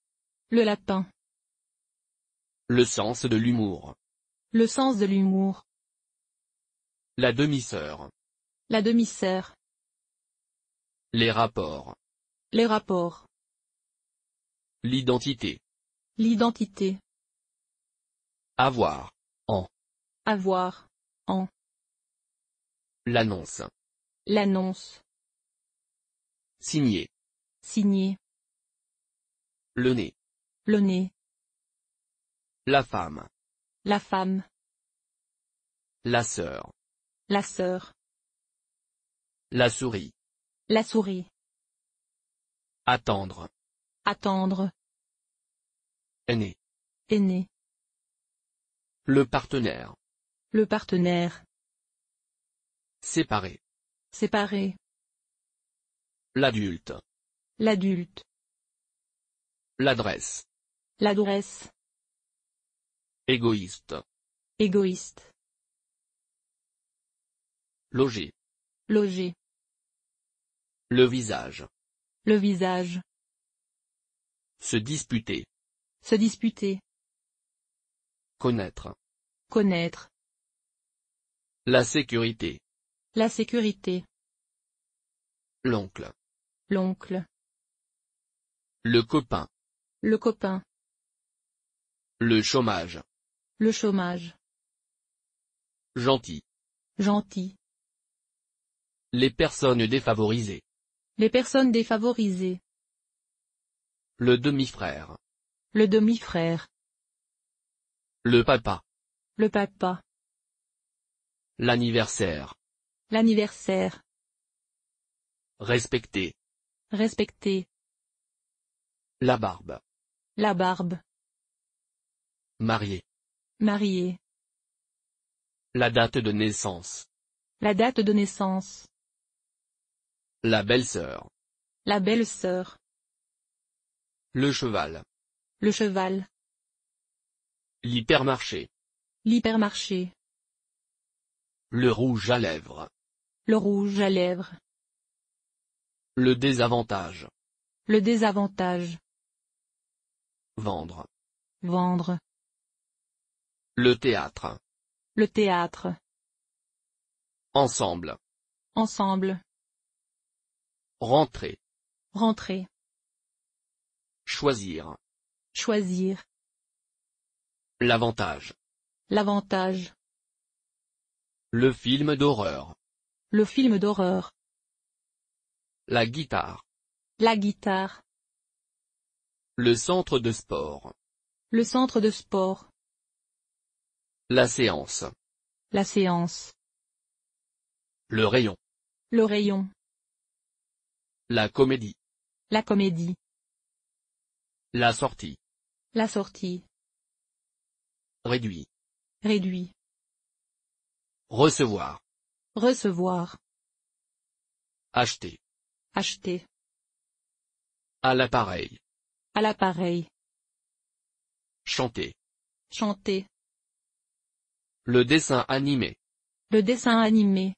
Le lapin. Le sens de l'humour. Le sens de l'humour. La demi-sœur. La demi-sœur. Les rapports. Les rapports. L'identité. L'identité. Avoir. En. Avoir. En. L'annonce. L'annonce. Signer. Signer. Le nez. Le nez. La femme. La femme. La sœur. La sœur. La souris. La souris. Attendre. Attendre. Aîné. Aîné. Le partenaire. Le partenaire. Séparé. Séparé. L'adulte. L'adulte. L'adresse. L'adresse. Égoïste. Égoïste. Loger. Loger. Le visage. Le visage. Se disputer. Se disputer. Connaître. Connaître. La sécurité. La sécurité. L'oncle. L'oncle. Le copain. Le copain. Le chômage. Le chômage. Gentil. Gentil. Les personnes défavorisées. Les personnes défavorisées. Le demi-frère. Le demi-frère. Le papa. Le papa. L'anniversaire. L'anniversaire. Respecter. Respecter. La barbe. La barbe. Marié. Marié. La date de naissance. La date de naissance. La belle-sœur. La belle-sœur. Le cheval. Le cheval. L'hypermarché. L'hypermarché. Le rouge à lèvres. Le rouge à lèvres. Le désavantage. Le désavantage. Vendre. Vendre. Le théâtre. Le théâtre. Ensemble. Ensemble. Rentrer. Rentrer. Choisir. Choisir. L'avantage. L'avantage. Le film d'horreur. Le film d'horreur. La guitare. La guitare. Le centre de sport. Le centre de sport. La séance. La séance. Le rayon. Le rayon. La comédie. La comédie. La sortie. La sortie. Réduit. Réduit. Recevoir. Recevoir. Acheter. Acheter. À l'appareil. À l'appareil. Chanter. Chanter. Le dessin animé. Le dessin animé.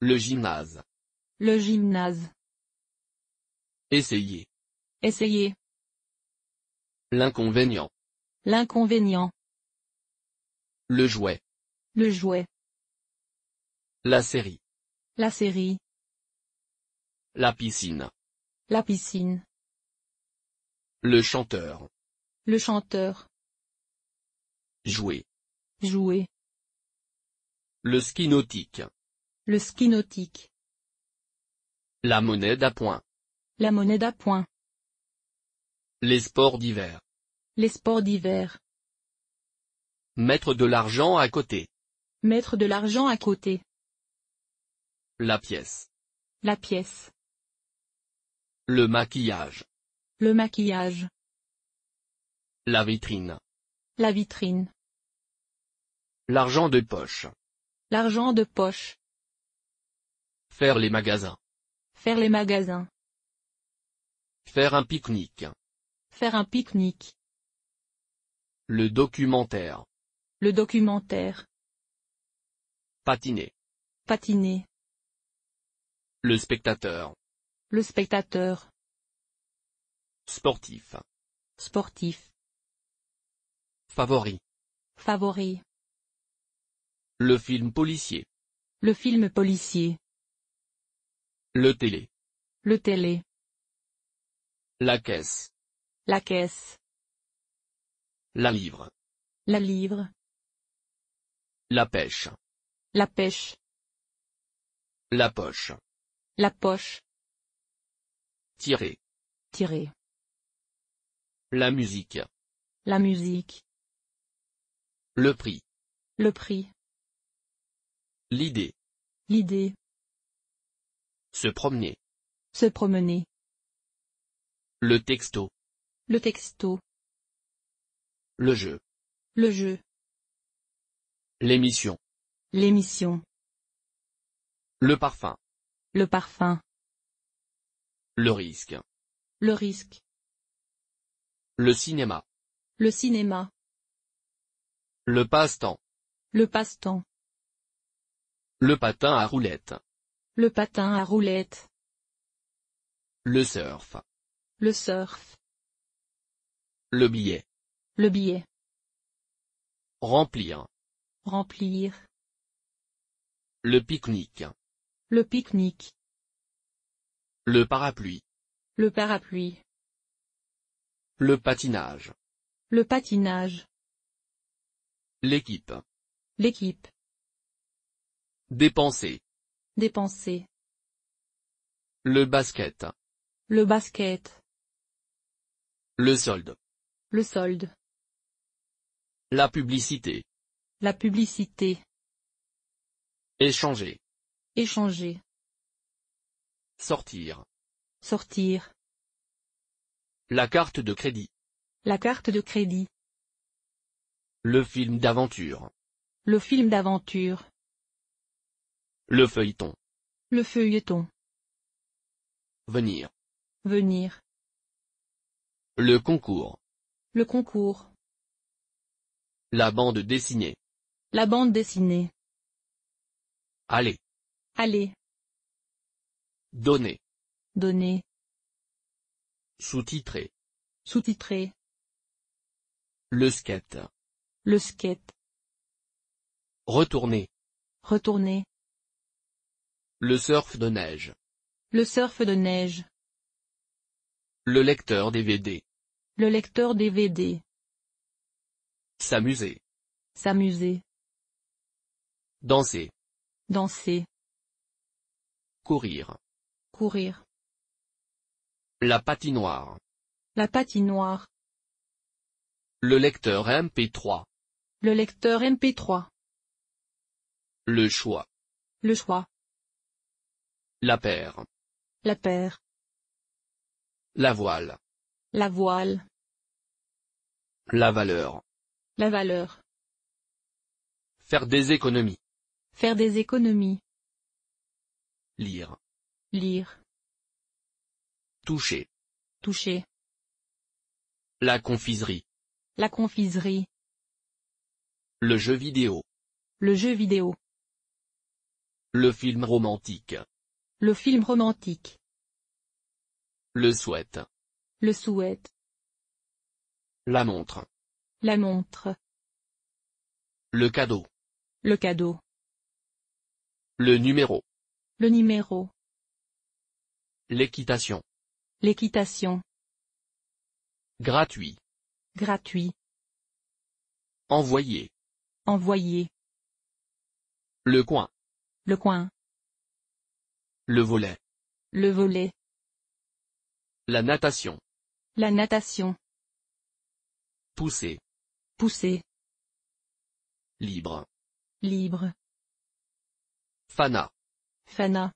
Le gymnase. Le gymnase. Essayer. Essayer. L'inconvénient. L'inconvénient. Le jouet. Le jouet. La série. La série. La piscine. La piscine. Le chanteur. Le chanteur. Jouer. Jouer. Le ski nautique. Le ski nautique. La monnaie d'appoint. La monnaie d'appoint. Les sports d'hiver. Les sports d'hiver. Mettre de l'argent à côté. Mettre de l'argent à côté. La pièce. La pièce. Le maquillage. Le maquillage. La vitrine. La vitrine. L'argent de poche. L'argent de poche. Faire les magasins. Faire les magasins. Faire un pique-nique. Faire un pique-nique. Le documentaire. Le documentaire. Patiner. Patiner. Le spectateur. Le spectateur. Sportif. Sportif. Favori. Favori. Le film policier. Le film policier. Le télé. Le télé. La caisse. La caisse. La livre. La livre. La pêche. La pêche. La poche. La poche. Tirer. Tirer. La musique. La musique. Le prix. Le prix. L'idée. L'idée. Se promener. Se promener. Le texto. Le texto. Le jeu. Le jeu. L'émission. L'émission. Le parfum. Le parfum. Le risque. Le risque. Le cinéma. Le cinéma. Le passe-temps. Le passe-temps. Le patin à roulettes. Le patin à roulettes. Le surf. Le surf. Le billet. Le billet. Remplir. Remplir. Le pique-nique. Le pique-nique. Le parapluie. Le parapluie. Le patinage. Le patinage. L'équipe. L'équipe. Dépenser. Dépenser. Le basket. Le basket. Le solde. Le solde. La publicité. La publicité. Échanger. Échanger. Sortir. Sortir. La carte de crédit. La carte de crédit. Le film d'aventure. Le film d'aventure. Le feuilleton. Le feuilleton. Venir. Venir. Le concours. Le concours. La bande dessinée. La bande dessinée. Aller. Aller. Donner. Donner. Sous-titrer. Sous-titrer. Le skate. Le skate. Retourner. Retourner. Le surf de neige. Le surf de neige. Le lecteur DVD. Le lecteur DVD. S'amuser. S'amuser. Danser. Danser. Courir. Courir. La patinoire. La patinoire. Le lecteur MP3. Le lecteur MP3. Le choix. Le choix. La paire. La paire. La voile. La voile. La valeur. La valeur. Faire des économies. Faire des économies. Lire. Lire. Toucher. Toucher. La confiserie. La confiserie. Le jeu vidéo. Le jeu vidéo. Le film romantique. Le film romantique. Le souhaite. Le souhaite. La montre. La montre. Le cadeau. Le cadeau. Le numéro. Le numéro. L'équitation. L'équitation. Gratuit. Gratuit. Envoyer. Envoyer. Le coin. Le coin. Le volet. Le volet. La natation. La natation. Pousser. Pousser. Libre. Libre. Fana. Fana.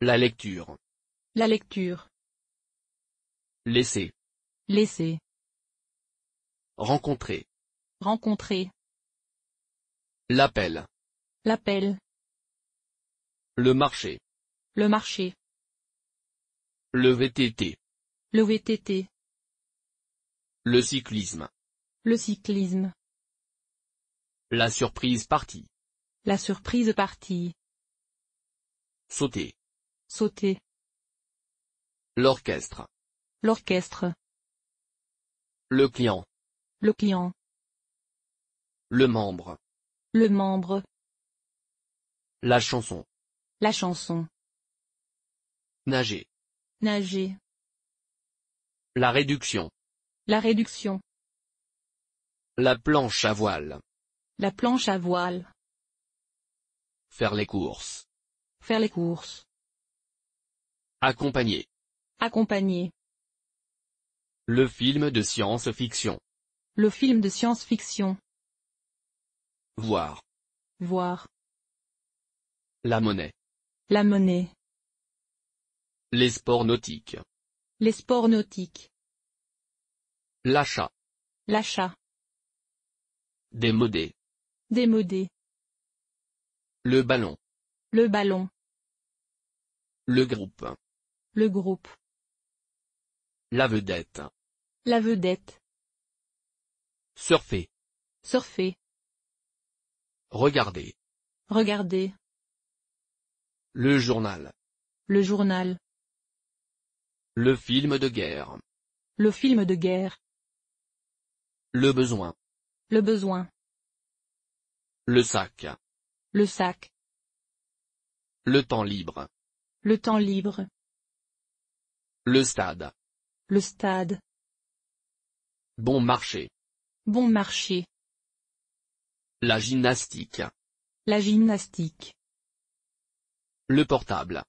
La lecture. La lecture. Laisser. Laisser. Rencontrer. Rencontrer. L'appel. L'appel. Le marché. Le marché. Le VTT. Le VTT. Le cyclisme. Le cyclisme. La surprise partie. La surprise partie. Sauter. Sauter. L'orchestre. L'orchestre. Le client. Le client. Le membre. Le membre. La chanson. La chanson. Nager. Nager. La réduction. La réduction. La planche à voile. La planche à voile. Faire les courses. Faire les courses. Accompagner. Accompagner. Le film de science-fiction. Le film de science-fiction. Voir. Voir. La monnaie. La monnaie. Les sports nautiques. Les sports nautiques. L'achat. L'achat. Démodé. Démodé. Le ballon. Le ballon. Le groupe. Le groupe. La vedette. La vedette. Surfer. Surfer. Regarder. Regarder. Le journal. Le journal. Le film de guerre. Le film de guerre. Le besoin. Le besoin. Le sac. Le sac. Le temps libre. Le temps libre. Le stade. Le stade. Bon marché. Bon marché. La gymnastique. La gymnastique. Le portable.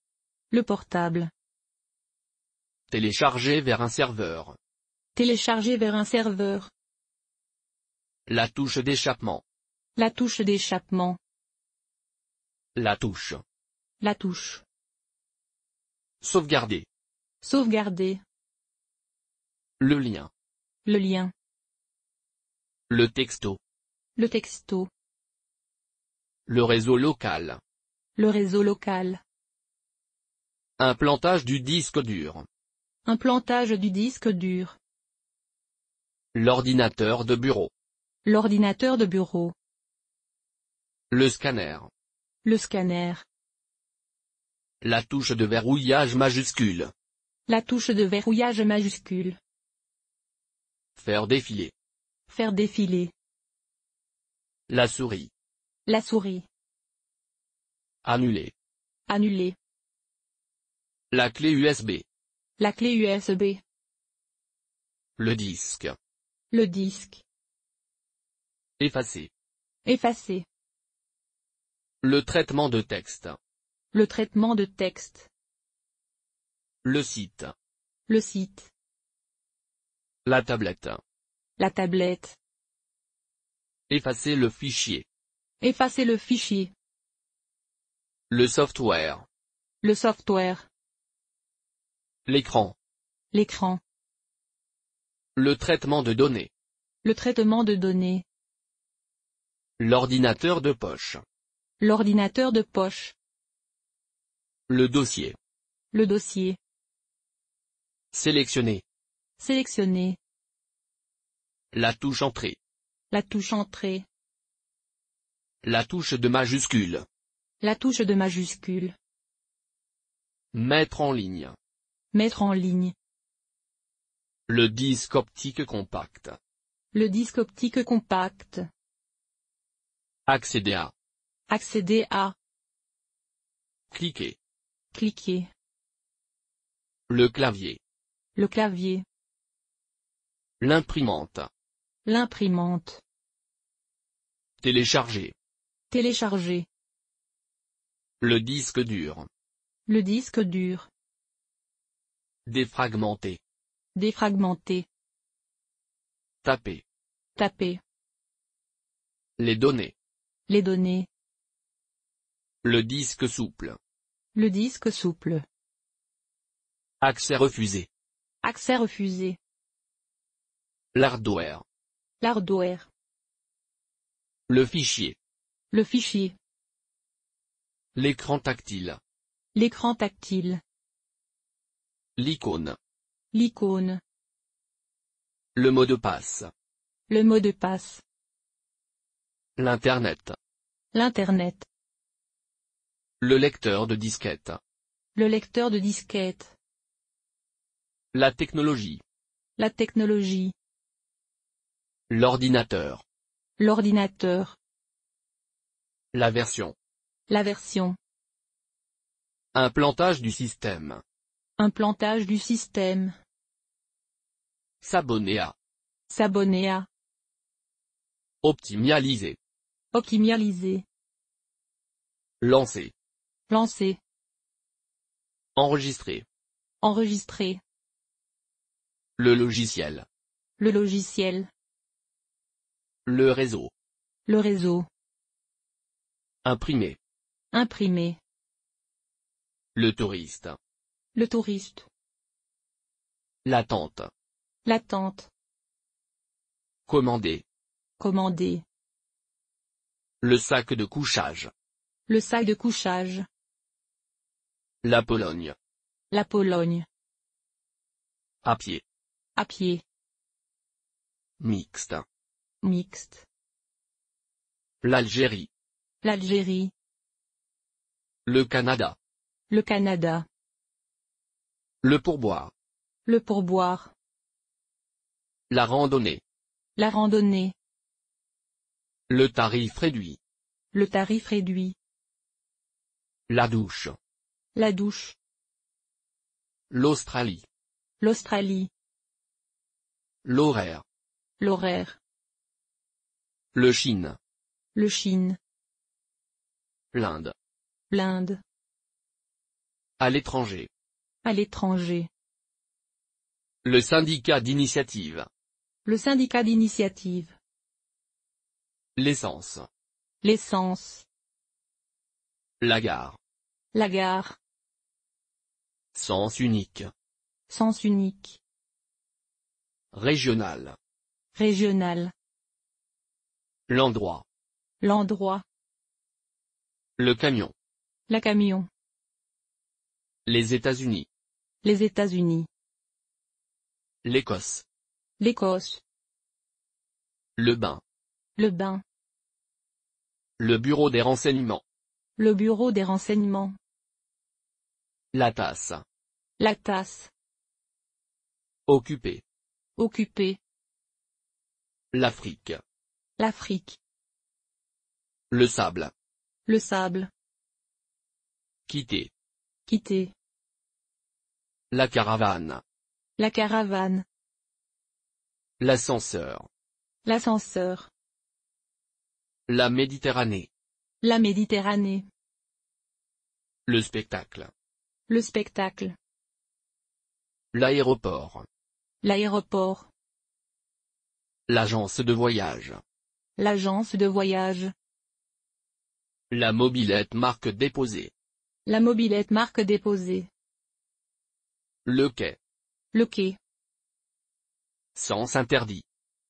Le portable. Télécharger vers un serveur. Télécharger vers un serveur. La touche d'échappement. La touche d'échappement. La touche. La touche. Sauvegarder. Sauvegarder. Le lien. Le lien. Le texto. Le texto. Le réseau local. Le réseau local. Un plantage du disque dur. Un plantage du disque dur. L'ordinateur de bureau. L'ordinateur de bureau. Le scanner. Le scanner. La touche de verrouillage majuscule. La touche de verrouillage majuscule. Faire défiler. Faire défiler. La souris. La souris. Annuler. Annuler. La clé USB. La clé USB. Le disque. Le disque. Effacer. Effacer. Le traitement de texte. Le traitement de texte. Le site. Le site. La tablette. La tablette. Effacer le fichier. Effacer le fichier. Le software. Le software. L'écran. L'écran. Le traitement de données. Le traitement de données. L'ordinateur de poche. L'ordinateur de poche. Le dossier. Le dossier. Sélectionner. Sélectionner. La touche entrée. La touche entrée. La touche de majuscule. La touche de majuscule. Mettre en ligne. Mettre en ligne. Le disque optique compact. Le disque optique compact. Accéder à. Accéder à. Cliquer. Cliquer. Le clavier. Le clavier. L'imprimante. L'imprimante. Télécharger. Télécharger. Le disque dur. Le disque dur. Défragmenter. Défragmenter. Taper. Taper. Les données. Les données. Le disque souple. Le disque souple. Accès refusé. Accès refusé. L'hardware. L'hardware. Le fichier. Le fichier. L'écran tactile. L'écran tactile. L'icône. L'icône. Le mot de passe. Le mot de passe. L'Internet. L'Internet. Le lecteur de disquette. Le lecteur de disquette. La technologie. La technologie. L'ordinateur. L'ordinateur. La version. La version. Implantage du système. Implantage du système. S'abonner à. S'abonner à. Optimaliser. Optimaliser. Lancer. Lancer. Enregistrer. Enregistrer. Le logiciel. Le logiciel. Le réseau. Le réseau. Imprimer. Imprimer. Le touriste. Le touriste. L'attente. L'attente. Commander. Commander. Le sac de couchage. Le sac de couchage. La Pologne. La Pologne. À pied. À pied. Mixte. Mixte. L'Algérie. L'Algérie. Le Canada. Le Canada. Le pourboire. Le pourboire. La randonnée. La randonnée. Le tarif réduit. Le tarif réduit. La douche. La douche. L'Australie. L'Australie. L'horaire. L'horaire. Le Chine. Le Chine. L'Inde. L'Inde. À l'étranger. À l'étranger. Le syndicat d'initiative. Le syndicat d'initiative. L'essence. L'essence. La gare. La gare. Sens unique. Sens unique. Régional. Régional. L'endroit. L'endroit. Le camion. La camion. Les États-Unis. Les États-Unis. L'Écosse. L'Écosse. Le bain. Le bain. Le bureau des renseignements. Le bureau des renseignements. La tasse. La tasse. Occupé. Occupé. L'Afrique. L'Afrique. Le sable. Le sable. Quitter. Quitter. La caravane. La caravane. L'ascenseur. L'ascenseur. La Méditerranée. La Méditerranée. Le spectacle. Le spectacle. L'aéroport. L'aéroport. L'agence de voyage. L'agence de voyage. La mobilette marque déposée. La mobilette marque déposée. Le quai. Le quai. Sens interdit.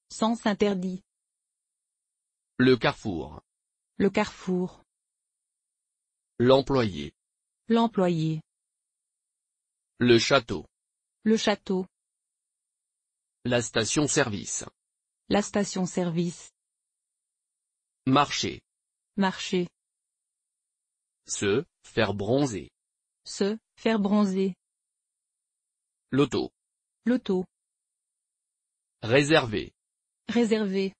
Sens interdit. Le carrefour. Le carrefour. L'employé. L'employé. Le château. Le château. La station-service. La station-service. Marché. Marché. Se faire bronzer. Se faire bronzer. L'auto. L'auto. Réservé. Réservé.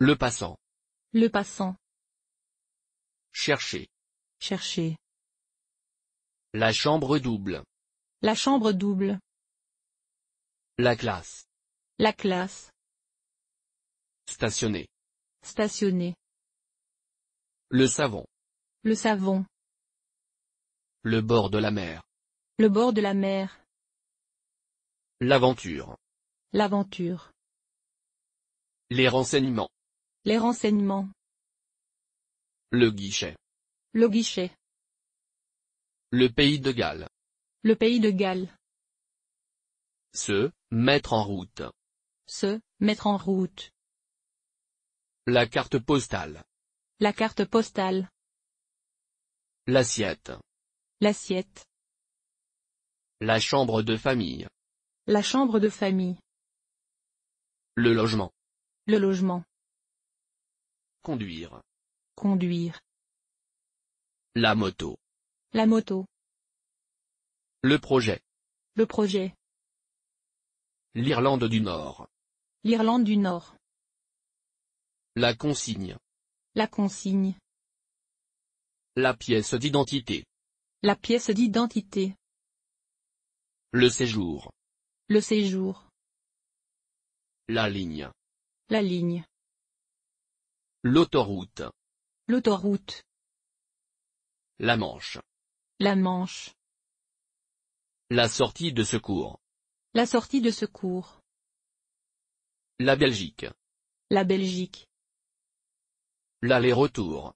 Le passant. Le passant. Chercher. Chercher. La chambre double. La chambre double. La classe. La classe. Stationner. Stationner. Le savon. Le savon. Le bord de la mer. Le bord de la mer. L'aventure. L'aventure. Les renseignements. Les renseignements. Le guichet. Le guichet. Le pays de Galles. Le pays de Galles. Se mettre en route. Se mettre en route. La carte postale. La carte postale. L'assiette. L'assiette. La chambre de famille. La chambre de famille. Le logement. Le logement. Conduire. Conduire. La moto. La moto. Le projet. Le projet. L'Irlande du Nord. L'Irlande du Nord. La consigne. La consigne. La pièce d'identité. La pièce d'identité. Le séjour. Le séjour. La ligne. La ligne. L'autoroute. L'autoroute. La Manche. La Manche. La sortie de secours. La sortie de secours. La Belgique. La Belgique. L'aller-retour.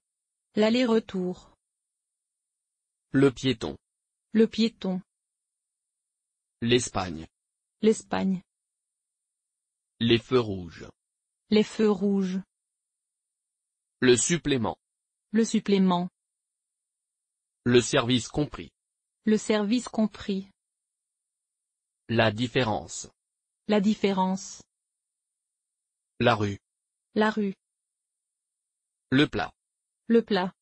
L'aller-retour. Le piéton. Le piéton. L'Espagne. L'Espagne. Les feux rouges. Les feux rouges. Le supplément. Le supplément. Le service compris. Le service compris. La différence. La différence. La rue. La rue. Le plat. Le plat.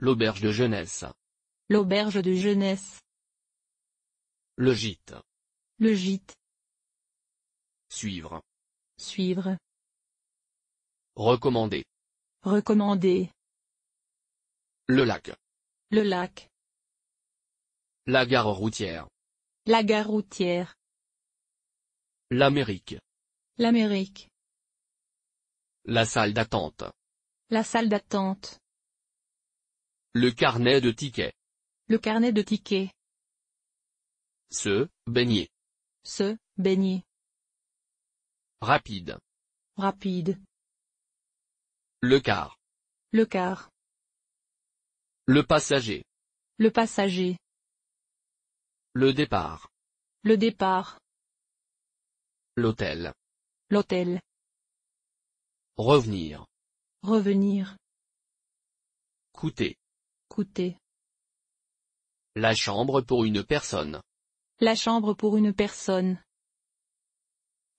L'auberge de jeunesse. L'auberge de jeunesse. Le gîte. Le gîte. Suivre. Suivre. Recommander. Recommander. Le lac. Le lac. La gare routière. La gare routière. L'Amérique. L'Amérique. La salle d'attente. La salle d'attente. Le carnet de tickets. Le carnet de tickets. Se baigner. Se baigner. Rapide. Rapide. Le car. Le car. Le passager. Le passager. Le départ. Le départ. L'hôtel. L'hôtel. Revenir. Revenir. Coûter. Coûter. La chambre pour une personne. La chambre pour une personne.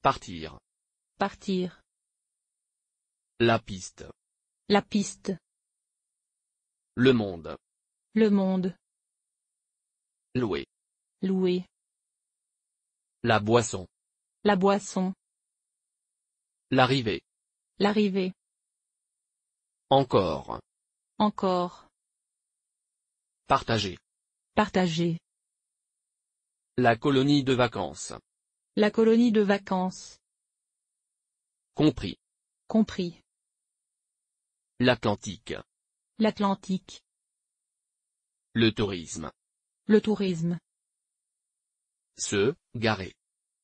Partir. Partir. La piste. La piste. Le monde. Le monde. Louer. Louer. La boisson. La boisson. L'arrivée. L'arrivée. Encore. Encore. Partager. Partager. La colonie de vacances. La colonie de vacances. Compris. Compris. L'Atlantique. L'Atlantique. Le tourisme. Le tourisme. Se garer.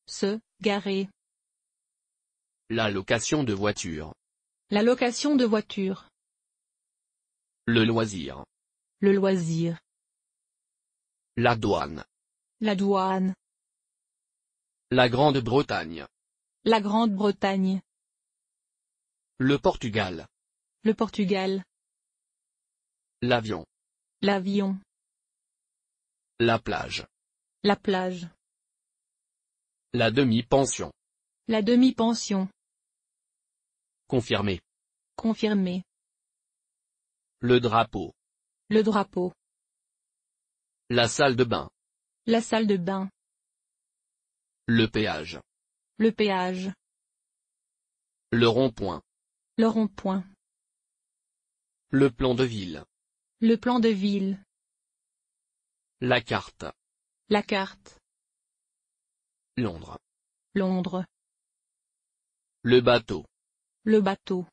Se garer. La location de voiture. La location de voiture. Le loisir. Le loisir. La douane. La douane. La Grande-Bretagne. La Grande-Bretagne. Le Portugal. Le Portugal. L'avion. L'avion. La plage. La plage. La demi-pension. La demi-pension. Confirmer. Confirmer. Le drapeau. Le drapeau. La salle de bain. La salle de bain. Le péage. Le péage. Le rond-point. Le rond-point. Le plan de ville. Le plan de ville. La carte. La carte. Londres. Londres. Le bateau. Le bateau.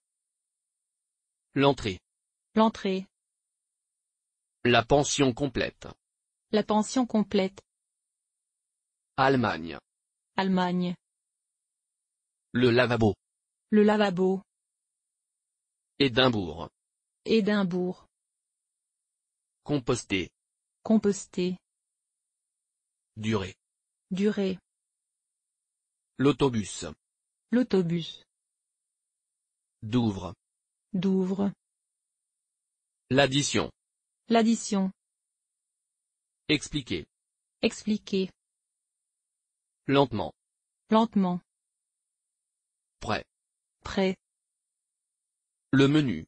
L'entrée. L'entrée. La pension complète. La pension complète. Allemagne. Allemagne. Le lavabo. Le lavabo. Édimbourg. Édimbourg. Composter. Composter. Durée. Durée. L'autobus. L'autobus. Douvres. Douvres. L'addition. L'addition. Expliquer. Expliquer. Lentement. Lentement. Prêt. Prêt. Le menu.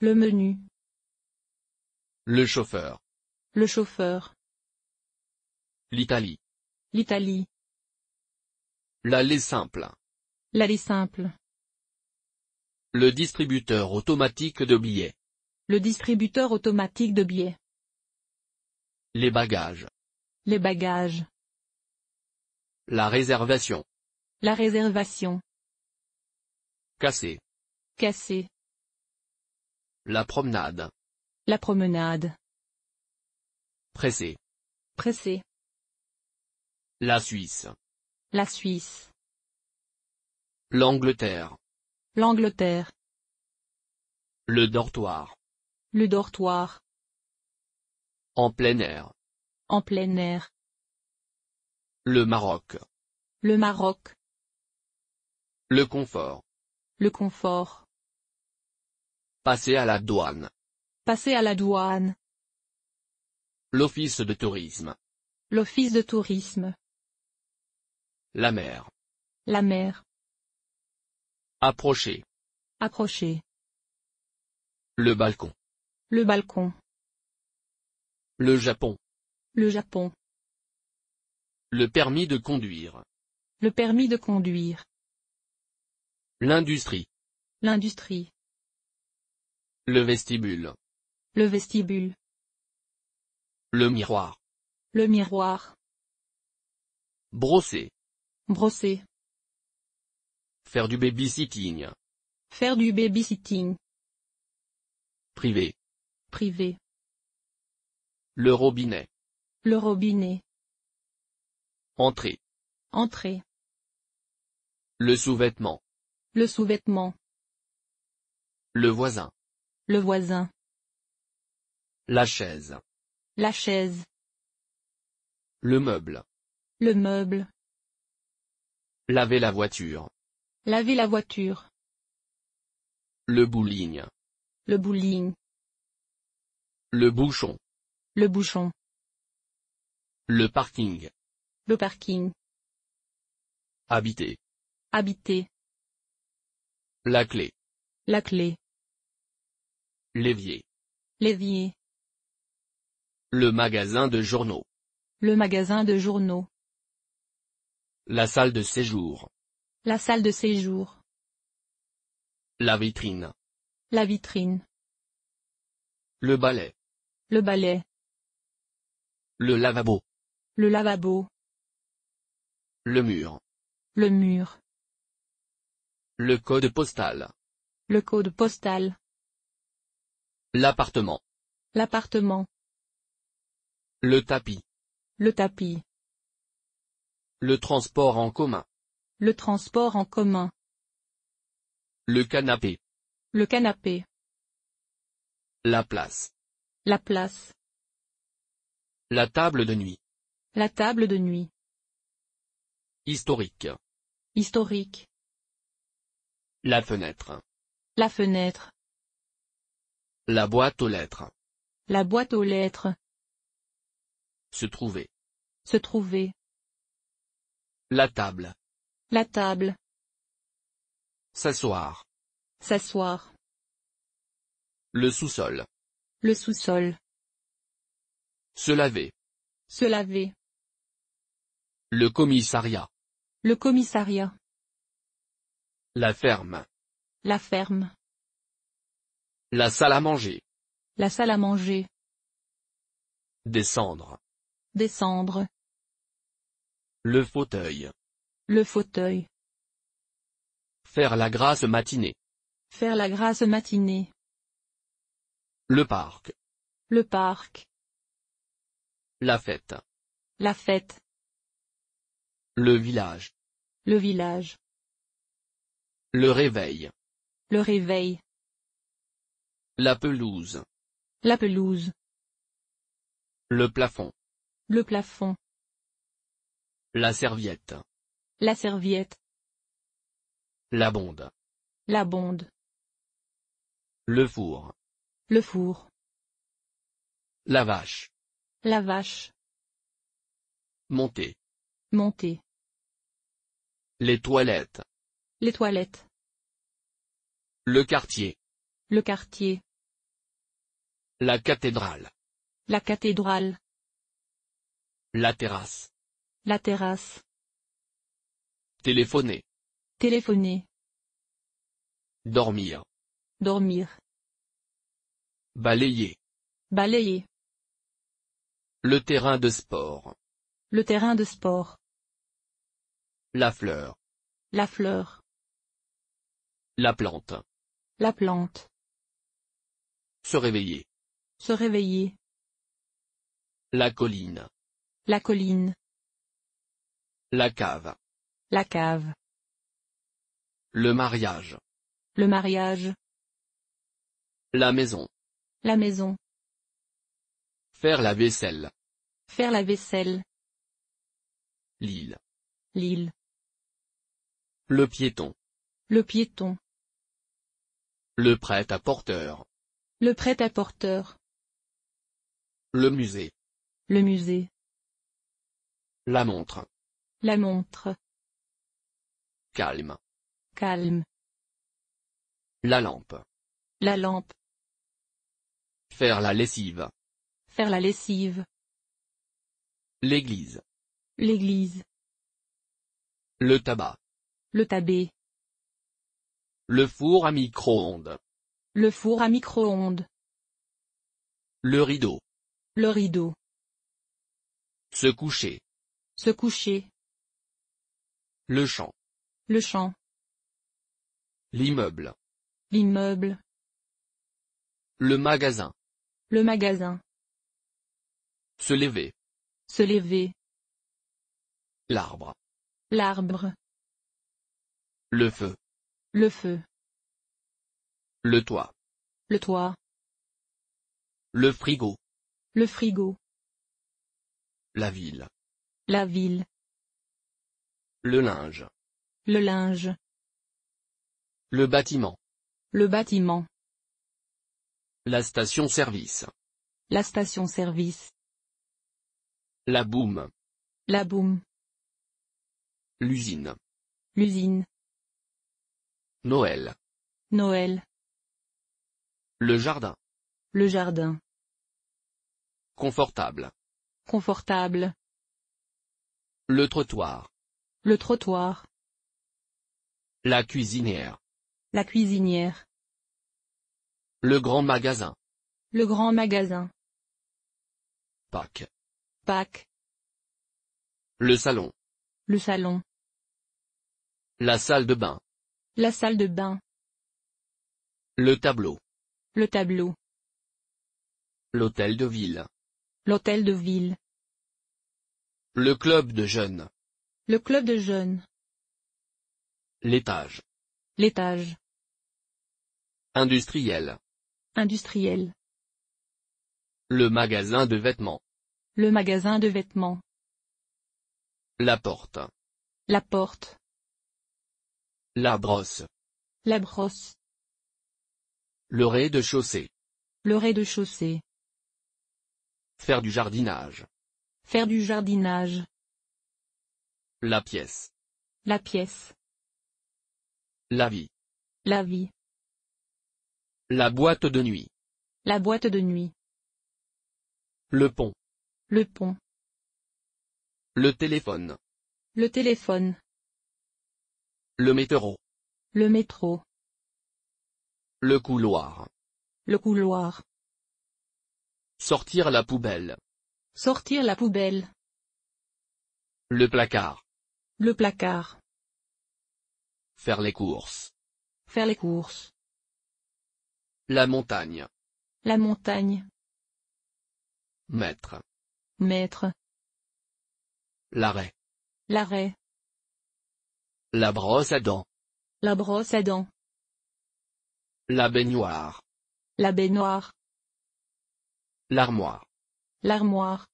Le menu. Le chauffeur. Le chauffeur. L'Italie. L'Italie. L'allée simple. L'allée simple. Le distributeur automatique de billets. Le distributeur automatique de billets. Les bagages. Les bagages. La réservation. La réservation. Cassé. Cassé. La promenade. La promenade. Pressé. Pressé. La Suisse. La Suisse. L'Angleterre. L'Angleterre. Le dortoir. Le dortoir. En plein air. En plein air. Le Maroc. Le Maroc. Le confort. Le confort. Passer à la douane. Passer à la douane. L'office de tourisme. L'office de tourisme. La mer. La mer. Approcher. Approcher. Le balcon. Le balcon. Le Japon. Le Japon. Le permis de conduire. Le permis de conduire. L'industrie. L'industrie. Le vestibule. Le vestibule. Le miroir. Le miroir. Brosser. Brosser. Faire du babysitting. Faire du babysitting. Privé. Privé. Le robinet. Le robinet. Entrée. Entrée. Le sous-vêtement. Le sous-vêtement. Le voisin. Le voisin. La chaise. La chaise. Le meuble. Le meuble. Laver la voiture. Laver la voiture. Le bowling. Le bowling. Le bouchon. Le bouchon. Le parking. Le parking. Habiter. Habiter. La clé. La clé. L'évier. L'évier. Le magasin de journaux. Le magasin de journaux. La salle de séjour. La salle de séjour. La vitrine. La vitrine. Le balai. Le balai. Le lavabo. Le lavabo. Le mur. Le mur. Le code postal. Le code postal. L'appartement. L'appartement. Le tapis. Le tapis. Le transport en commun. Le transport en commun. Le canapé. Le canapé. La place. La place. La table de nuit. La table de nuit. Historique. Historique. La fenêtre. La fenêtre. La boîte aux lettres. La boîte aux lettres. Se trouver. Se trouver. La table. La table. S'asseoir. S'asseoir. Le sous-sol. Le sous-sol. Se laver. Se laver. Le commissariat. Le commissariat. La ferme. La ferme. La salle à manger. La salle à manger. Descendre. Descendre. Le fauteuil. Le fauteuil. Faire la grasse matinée. Faire la grasse matinée. Le parc. Le parc. La fête. La fête. Le village. Le village. Le réveil. Le réveil. La pelouse. La pelouse. Le plafond. Le plafond. La serviette. La serviette. La bonde. La bonde. Le four. Le four. La vache. La vache. Monter. Monter. Les toilettes. Les toilettes. Le quartier. Le quartier. La cathédrale. La cathédrale. La terrasse. La terrasse. Téléphoner. Téléphoner. Dormir. Dormir. Balayer. Balayer. Le terrain de sport. Le terrain de sport. La fleur. La fleur. La plante. La plante. Se réveiller. Se réveiller. La colline. La colline. La cave. La cave. Le mariage. Le mariage. La maison. La maison. Faire la vaisselle. Faire la vaisselle. L'île. L'île. Le piéton. Le piéton. Le prêt-à-porteur. Le prêt-à-porteur. Le musée. Le musée. La montre. La montre. Calme. Calme. La lampe. La lampe. Faire la lessive. Faire la lessive. L'église. L'église. Le tabac. Le tabac. Le four à micro-ondes. Le four à micro-ondes. Le rideau. Le rideau. Se coucher. Se coucher. Le champ. Le champ. L'immeuble. L'immeuble. Le magasin. Le magasin. Se lever. Se lever. L'arbre. L'arbre. Le feu. Le feu. Le toit. Le toit. Le frigo. Le frigo. La ville. La ville. Le linge. Le linge. Le bâtiment. Le bâtiment. La station-service. La station-service. La boum. La boum. L'usine. L'usine. Noël. Noël. Le jardin. Le jardin. Confortable. Confortable. Le trottoir. Le trottoir. La cuisinière. La cuisinière. Le grand magasin. Le grand magasin. Pâques. Pâques. Le salon. Le salon. La salle de bain. La salle de bain. Le tableau. Le tableau. L'hôtel de ville. L'hôtel de ville. Le club de jeunes. Le club de jeunes. L'étage. L'étage. Industriel. Industriel. Le magasin de vêtements. Le magasin de vêtements. La porte. La porte. La brosse. La brosse. Le rez-de-chaussée. Le rez-de-chaussée. Faire du jardinage. Faire du jardinage. La pièce. La pièce. La vie. La vie. La boîte de nuit. La boîte de nuit. Le pont. Le pont. Le téléphone. Le téléphone. Le métro. Le métro. Le couloir. Le couloir. Sortir la poubelle. Sortir la poubelle. Le placard. Le placard. Faire les courses. Faire les courses. La montagne. La montagne. Maître. Maître. L'arrêt. L'arrêt. La brosse à dents. La brosse à dents. La baignoire. La baignoire. L'armoire. L'armoire.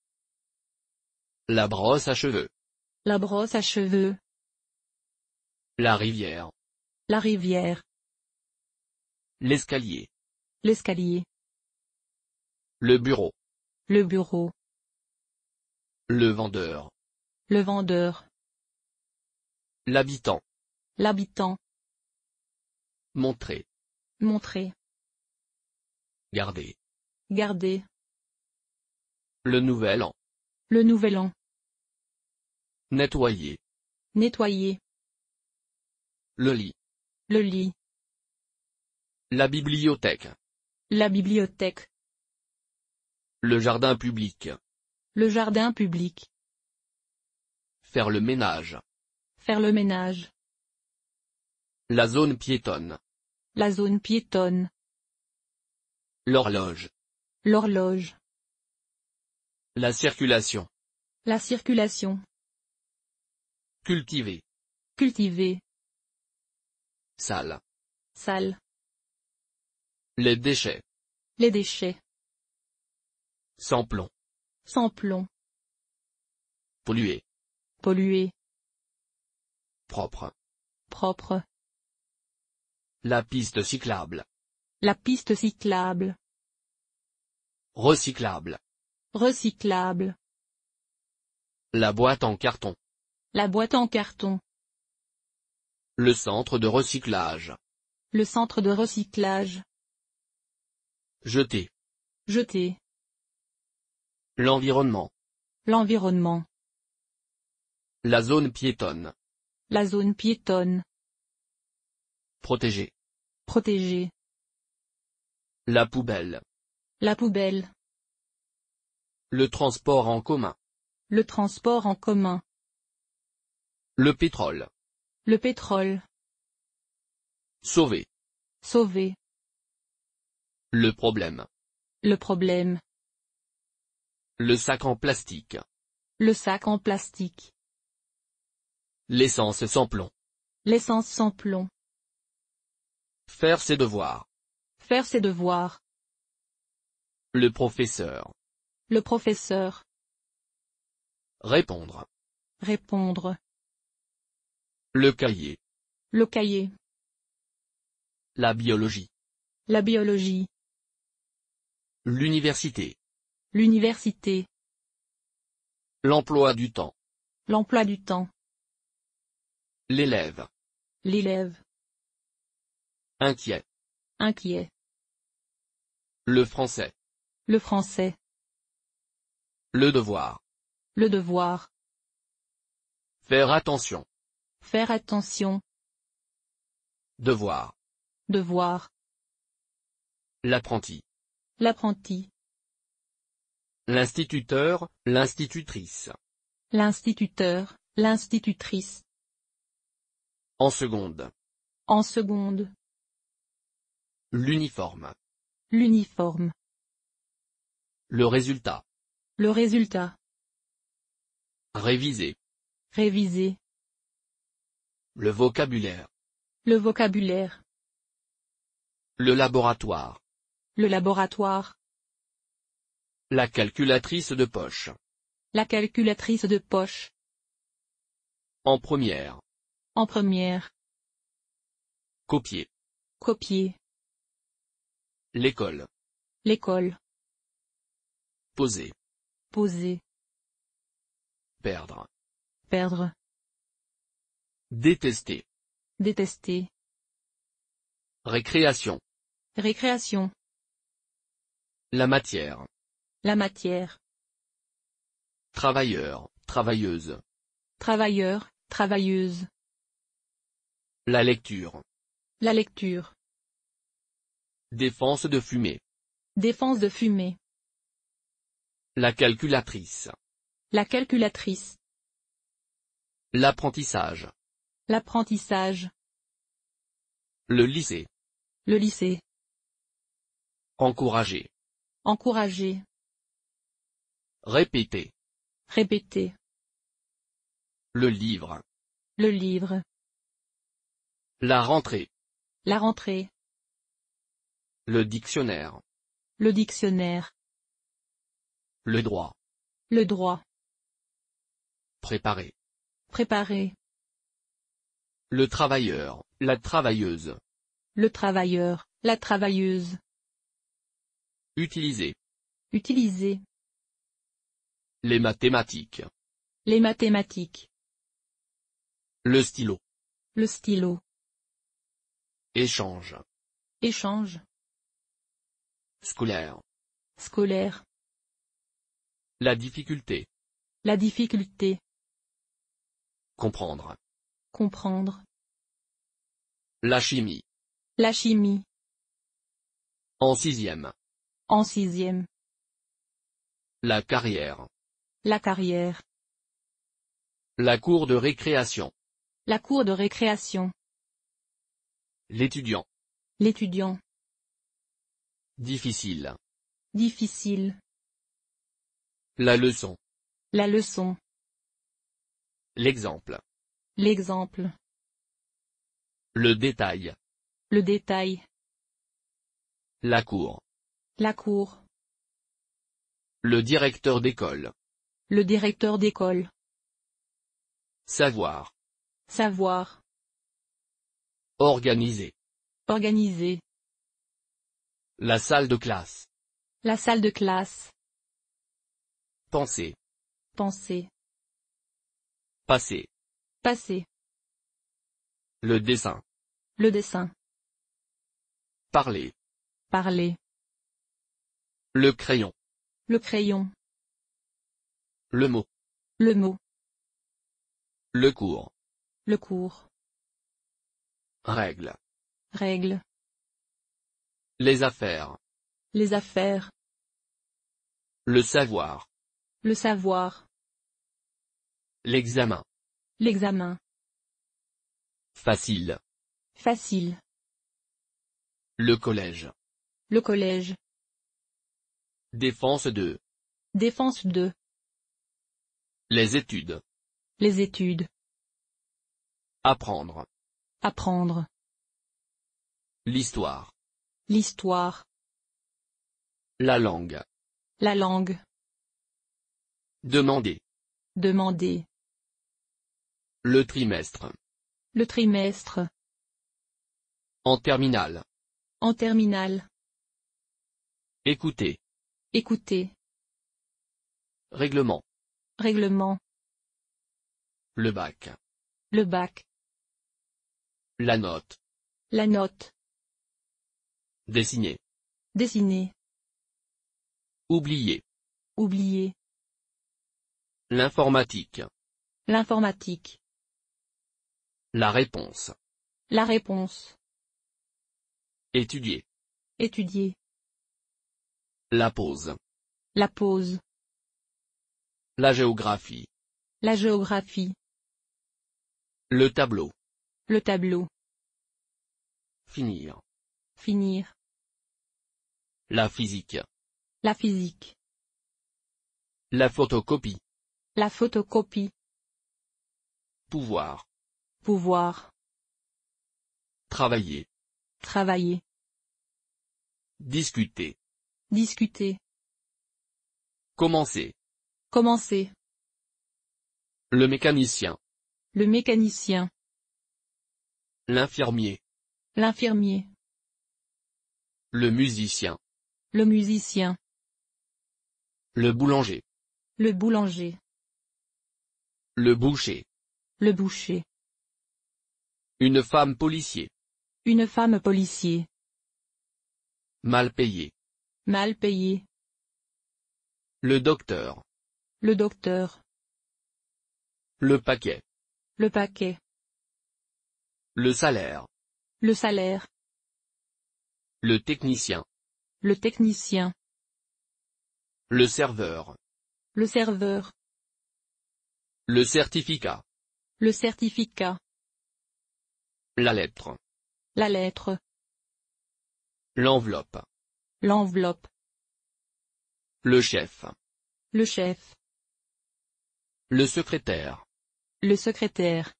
La brosse à cheveux. La brosse à cheveux. La rivière. La rivière. L'escalier. L'escalier. Le bureau. Le bureau. Le vendeur. Le vendeur. L'habitant. L'habitant. Montrer. Montrer. Garder. Garder. Le nouvel an. Le nouvel an. Nettoyer. Nettoyer. Le lit. Le lit. La bibliothèque. La bibliothèque. Le jardin public. Le jardin public. Faire le ménage. Faire le ménage. La zone piétonne. La zone piétonne. L'horloge. L'horloge. La circulation. La circulation. Cultiver. Cultiver. Salle. Salle. Les déchets. Les déchets. Sans plomb. Sans plomb. Polluer. Polluer. Propre. Propre. La piste cyclable. La piste cyclable. Recyclable. Recyclable. La boîte en carton. La boîte en carton. Le centre de recyclage. Le centre de recyclage. Jeter. Jeter. L'environnement. L'environnement. La zone piétonne. La zone piétonne. Protéger. Protéger. La poubelle. La poubelle. Le transport en commun. Le transport en commun. Le pétrole. Le pétrole. Sauver. Sauver. Le problème. Le problème. Le sac en plastique. Le sac en plastique. L'essence sans plomb. L'essence sans plomb. Faire ses devoirs. Faire ses devoirs. Le professeur. Le professeur. Répondre. Répondre. Le cahier. Le cahier. La biologie. La biologie. L'université. L'université. L'emploi du temps. L'emploi du temps. L'élève. L'élève. Inquiet. Inquiet. Le français. Le français. Le devoir. Le devoir. Faire attention. Faire attention. Devoir. Devoir. L'apprenti. L'apprenti. L'instituteur, l'institutrice. L'instituteur, l'institutrice. En seconde. En seconde. L'uniforme. L'uniforme. Le résultat. Le résultat. Réviser. Réviser. Le vocabulaire. Le vocabulaire. Le laboratoire. Le laboratoire. La calculatrice de poche. La calculatrice de poche. En première. En première. Copier. Copier. L'école. L'école. Poser. Poser. Perdre. Perdre. Détester. Détester. Récréation. Récréation. La matière. La matière. Travailleur, travailleuse. Travailleur, travailleuse. La lecture. La lecture. Défense de fumée. Défense de fumée. La calculatrice. La calculatrice. L'apprentissage. L'apprentissage. Le lycée. Le lycée. Encourager. Encourager. Répéter. Répéter. Le livre. Le livre. La rentrée. La rentrée. Le dictionnaire. Le dictionnaire. Le droit. Le droit. Préparer. Préparer. Le travailleur, la travailleuse. Le travailleur, la travailleuse. Utiliser. Utiliser. Les mathématiques. Les mathématiques. Le stylo. Le stylo. Échange. Échange. Scolaire. Scolaire. La difficulté. La difficulté. Comprendre. Comprendre. La chimie. La chimie. En sixième. En sixième. La carrière. La carrière. La cour de récréation. La cour de récréation. L'étudiant. L'étudiant. Difficile. Difficile. La leçon. La leçon. L'exemple. L'exemple. Le détail. Le détail. La cour. La cour. Le directeur d'école. Le directeur d'école. Savoir. Savoir. Organiser. Organiser. La salle de classe. La salle de classe. Penser. Penser. Passer. Passer. Le dessin. Le dessin. Parler. Parler. Le crayon. Le crayon. Le mot. Le mot. Le cours. Le cours. Règle. Règle. Les affaires. Les affaires. Le savoir. Le savoir. L'examen. L'examen. Facile. Facile. Le collège. Le collège. Défense de. Défense de. Les études. Les études. Apprendre. Apprendre. L'histoire. L'histoire. La langue. La langue. Demander. Demander. Le trimestre. Le trimestre. En terminale. En terminale. Écouter. Écouter. Règlement. Règlement. Le bac. Le bac. La note. La note. Dessiner. Dessiner. Oublier. Oublier. L'informatique. L'informatique. La réponse. La réponse. Étudier. Étudier. La pause. La pause. La géographie. La géographie. Le tableau. Le tableau. Finir. Finir. La physique. La physique. La photocopie. La photocopie. Pouvoir. Pouvoir. Travailler. Travailler. Discuter. Discuter. Commencer. Commencer. Le mécanicien. Le mécanicien. L'infirmier. L'infirmier. Le musicien. Le musicien. Le boulanger. Le boulanger. Le boucher. Le boucher. Une femme policier. Une femme policier. Mal payé. Mal payé. Le docteur. Le docteur. Le paquet. Le paquet. Le salaire. Le salaire. Le technicien. Le technicien. Le serveur. Le serveur. Le certificat. Le certificat. La lettre. La lettre. L'enveloppe. L'enveloppe. Le chef. Le chef. Le secrétaire. Le secrétaire.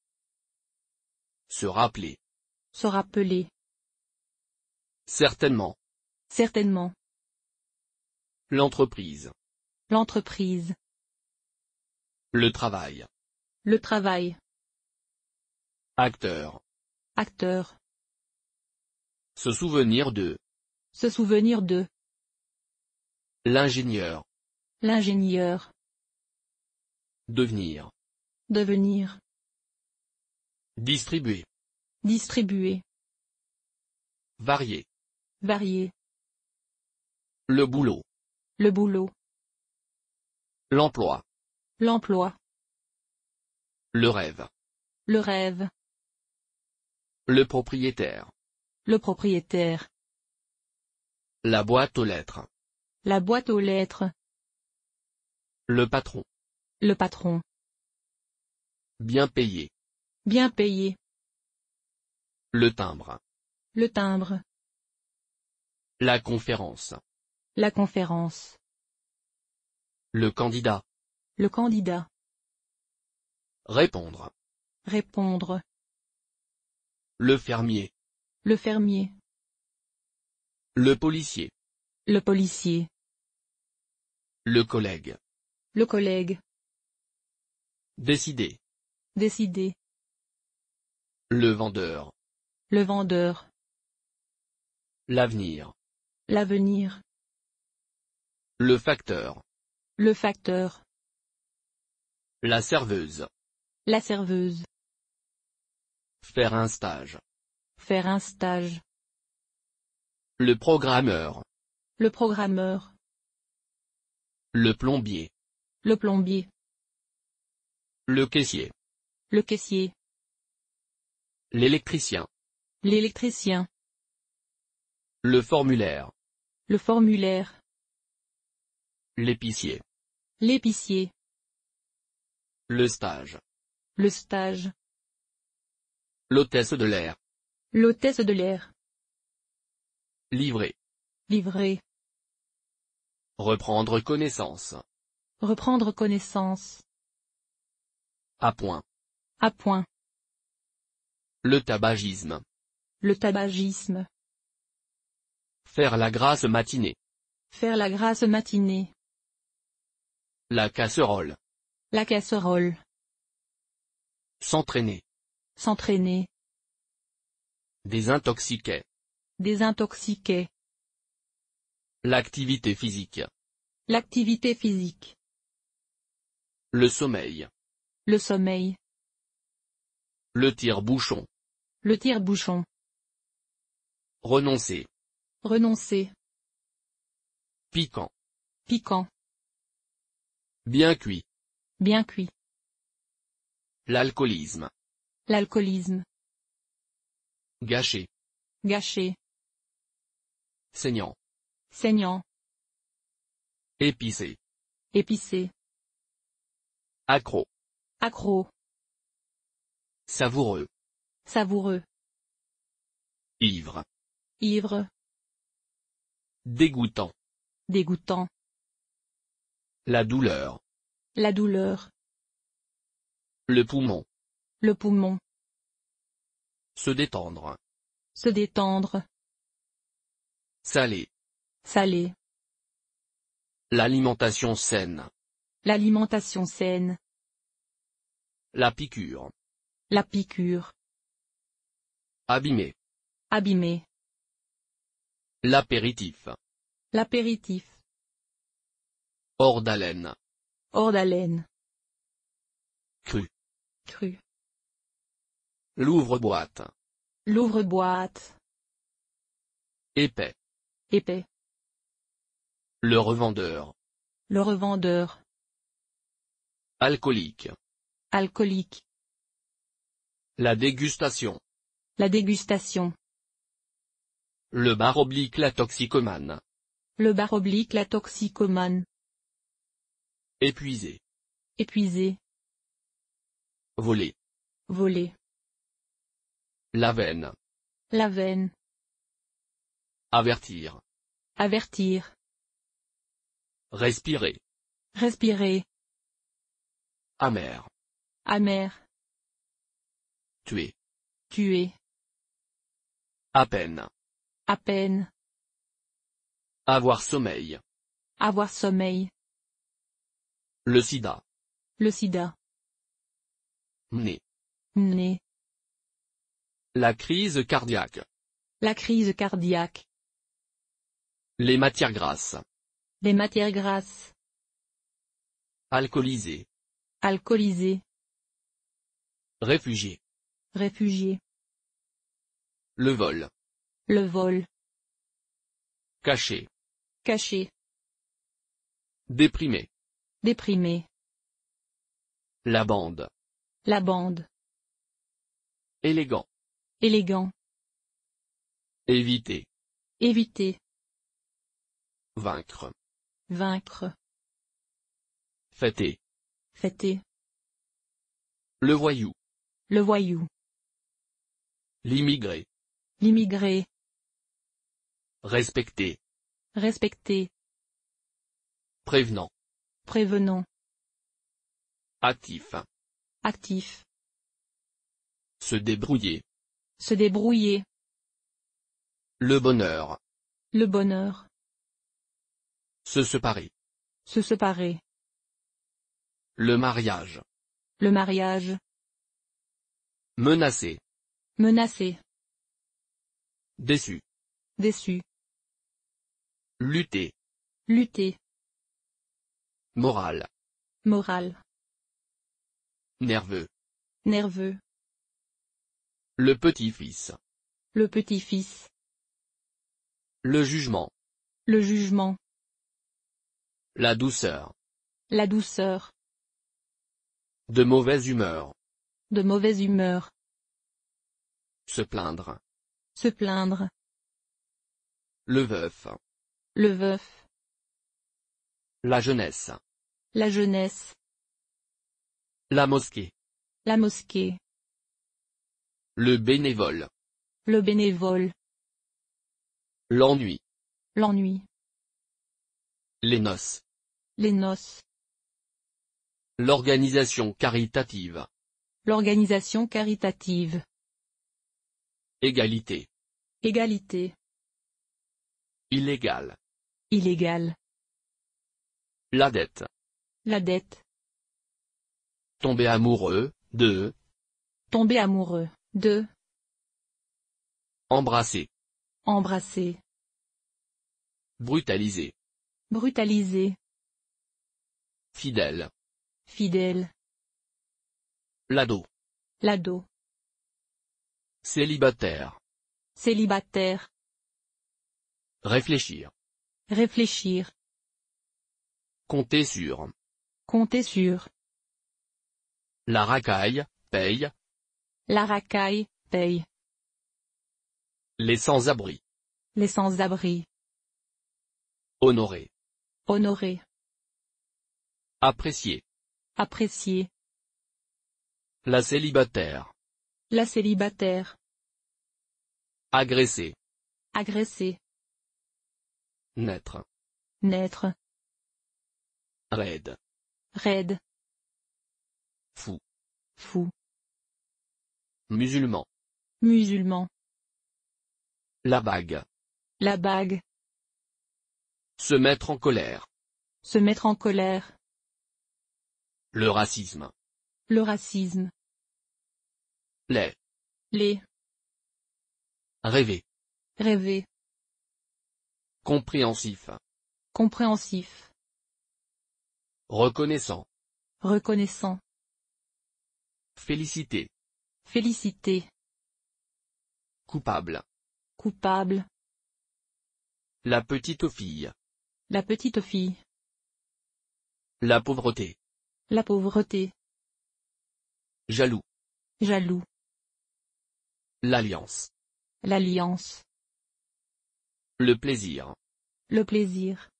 Se rappeler. Se rappeler. Certainement. Certainement. L'entreprise. L'entreprise. Le travail. Le travail. Acteur. Acteur. Se souvenir de. Se souvenir de. L'ingénieur. L'ingénieur. Devenir. Devenir. Distribuer. Distribuer. Varier. Varier. Le boulot. Le boulot. L'emploi. L'emploi. Le rêve. Le rêve. Le propriétaire. Le propriétaire. La boîte aux lettres. La boîte aux lettres. Le patron. Le patron. Bien payé. Bien payé. Le timbre. Le timbre. La conférence. La conférence. Le candidat. Le candidat. Répondre. Répondre. Le fermier. Le fermier. Le policier. Le policier. Le collègue. Le collègue. Décider. Décider. Le vendeur. Le vendeur. L'avenir. L'avenir. Le facteur. Le facteur. La serveuse. La serveuse. Faire un stage. Faire un stage. Le programmeur. Le programmeur. Le plombier. Le plombier. Le caissier. Le caissier. L'électricien. L'électricien. Le formulaire. Le formulaire. L'épicier. L'épicier. Le stage. Le stage. L'hôtesse de l'air. L'hôtesse de l'air. Livrer. Livrer. Reprendre connaissance. Reprendre connaissance. À point. À point. Le tabagisme. Le tabagisme. Faire la grasse matinée. Faire la grasse matinée. La casserole. La casserole. S'entraîner. S'entraîner. Désintoxiquer. Désintoxiquer. L'activité physique. L'activité physique. Le sommeil. Le sommeil. Le tire-bouchon. Le tire-bouchon. Renoncer. Renoncer. Piquant. Piquant. Bien cuit. Bien cuit. L'alcoolisme. L'alcoolisme. Gâché. Gâché. Saignant. Saignant. Épicé. Épicé. Accro. Accro. Savoureux. Savoureux. Ivre. Ivre. Dégoûtant. Dégoûtant. La douleur. La douleur. Le poumon. Le poumon. Se détendre. Se détendre. Salé. Salé. L'alimentation saine. L'alimentation saine. La piqûre. La piqûre. Abîmé. Abîmé. L'apéritif. L'apéritif. Hors d'haleine. Hors d'haleine. Cru. Cru. L'ouvre-boîte. L'ouvre-boîte. Épais. Épais. Le revendeur. Le revendeur. Alcoolique. Alcoolique. La dégustation. La dégustation. Le / la toxicomane. Le / la toxicomane. Épuisé. Épuisé. Voler. Voler. La veine. La veine. Avertir. Avertir. Respirer. Respirer. Amer. Amer. Tuer. Tuer. À peine. À peine. Avoir sommeil. Avoir sommeil. Le sida. Le sida. Mné. Mné. La crise cardiaque. La crise cardiaque. Les matières grasses. Les matières grasses. Alcoolisé. Alcoolisé. Réfugié. Réfugié. Le vol. Le vol. Caché. Caché. Déprimé. Déprimé. La bande. La bande. Élégant. Élégant. Éviter. Éviter. Vaincre. Vaincre. Fêter. Fêter. Le voyou. Le voyou. L'immigré. L'immigré. Respecter. Respecter. Prévenant. Prévenant. Actif. Actif. Se débrouiller. Se débrouiller. Le bonheur. Le bonheur. Se séparer. Se séparer. Le mariage. Le mariage. Menacer. Menacer. Déçu. Déçu. Lutter. Lutter. Morale. Morale. Nerveux. Nerveux. Le petit-fils. Le petit-fils. Le jugement. Le jugement. La douceur. La douceur. De mauvaise humeur. De mauvaise humeur. Se plaindre. Se plaindre. Le veuf. Le veuf. La jeunesse. La jeunesse. La mosquée. La mosquée. Le bénévole. Le bénévole. L'ennui. L'ennui. Les noces. Les noces. L'organisation caritative. L'organisation caritative. Égalité. Égalité. Illégal. Illégal. La dette. La dette. Tomber amoureux de. Tomber amoureux de. Embrasser. Embrasser. Brutaliser. Brutaliser. Fidèle. Fidèle. L'ado. L'ado. Célibataire. Célibataire. Réfléchir. Réfléchir. Compter sur. Compter sur. La racaille, paye. La racaille, paye. Les sans-abri. Les sans-abri. Honorer. Honorer. Apprécier. Apprécier. La célibataire. La célibataire. Agresser. Agresser. Naître. Naître. Raide. Raide. Fou. Fou. Musulman. Musulman. La bague. La bague. Se mettre en colère. Se mettre en colère. Le racisme. Le racisme. Les. Les. Rêver. Rêver. Compréhensif. Compréhensif. Reconnaissant. Reconnaissant. Féliciter. Féliciter. Coupable. Coupable. La petite fille. La petite fille. La pauvreté. La pauvreté. Jaloux. Jaloux. L'alliance. L'alliance. Le plaisir. Le plaisir.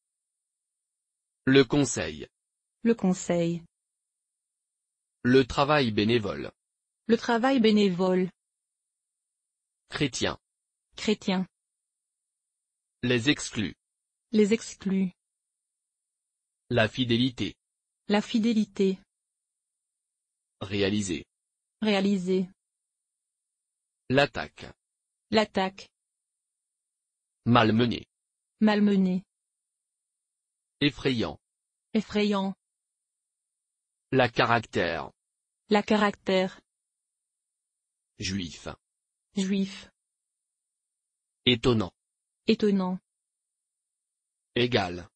Le conseil. Le conseil. Le travail bénévole. Le travail bénévole. Chrétien. Chrétien. Les exclus. Les exclus. La fidélité. La fidélité. Réaliser. Réaliser. L'attaque. L'attaque. Malmené. Malmené. Effrayant. Effrayant. La caractère. La caractère. Juif. Juif. Étonnant. Étonnant. Égal.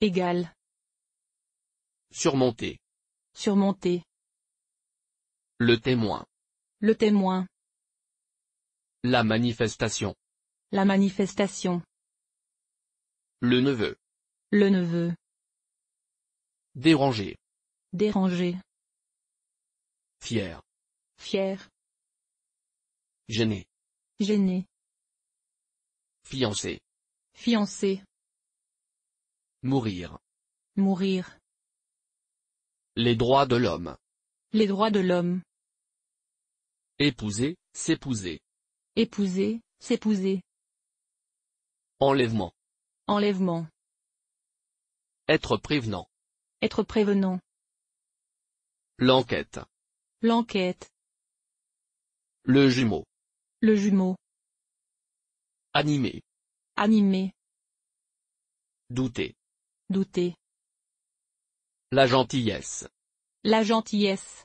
Égal. Surmonter. Surmonter. Le témoin. Le témoin. La manifestation. La manifestation. Le neveu. Le neveu. Déranger. Déranger. Fier. Fier. Gêné. Gêné. Fiancé. Fiancé. Mourir. Mourir. Les droits de l'homme. Les droits de l'homme. Épouser, s'épouser. Épouser, s'épouser. Enlèvement. Enlèvement. Être prévenant. Être prévenant. L'enquête. L'enquête. Le jumeau. Le jumeau. Animé. Animé. Douter. Douter. La gentillesse. La gentillesse.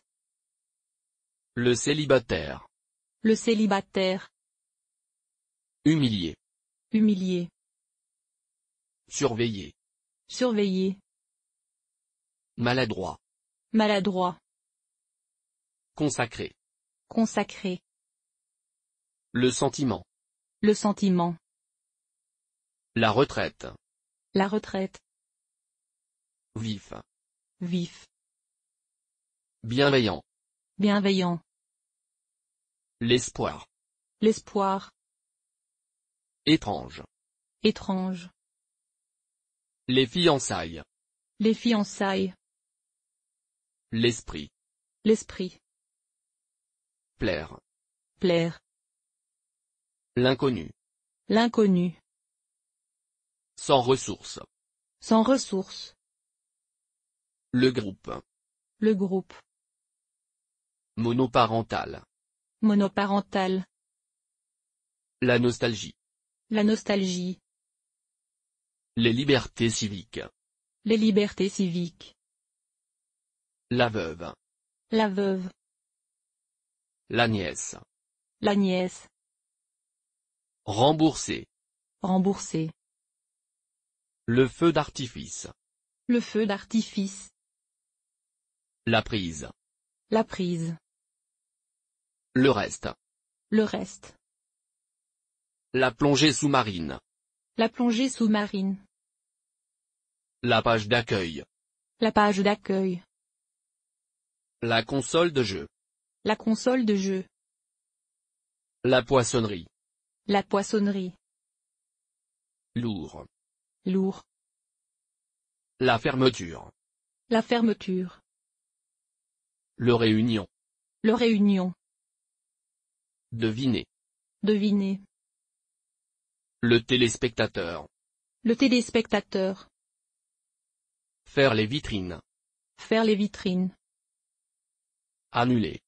Le célibataire. Le célibataire. Humilié. Humilié. Surveiller. Surveiller. Maladroit. Maladroit. Consacré. Consacré. Le sentiment. Le sentiment. La retraite. La retraite. Vif. Vif. Bienveillant. Bienveillant. L'espoir. L'espoir. Étrange. Étrange. Les fiançailles. Les fiançailles. L'esprit. L'esprit. Plaire. Plaire. L'inconnu. L'inconnu. Sans ressources. Sans ressources. Le groupe. Le groupe. Monoparental. Monoparental. La nostalgie. La nostalgie. Les libertés civiques. Les libertés civiques. La veuve. La veuve. La nièce. La nièce. Rembourser. Rembourser. Le feu d'artifice. Le feu d'artifice. La prise. La prise. Le reste. Le reste. La plongée sous-marine. La plongée sous-marine. La page d'accueil. La page d'accueil. La console de jeu. La console de jeu. La poissonnerie. La poissonnerie. Lourd. Lourd. La fermeture. La fermeture. Le réunion. Le réunion. Deviner. Deviner. Le téléspectateur. Le téléspectateur. Faire les vitrines. Faire les vitrines. Annuler.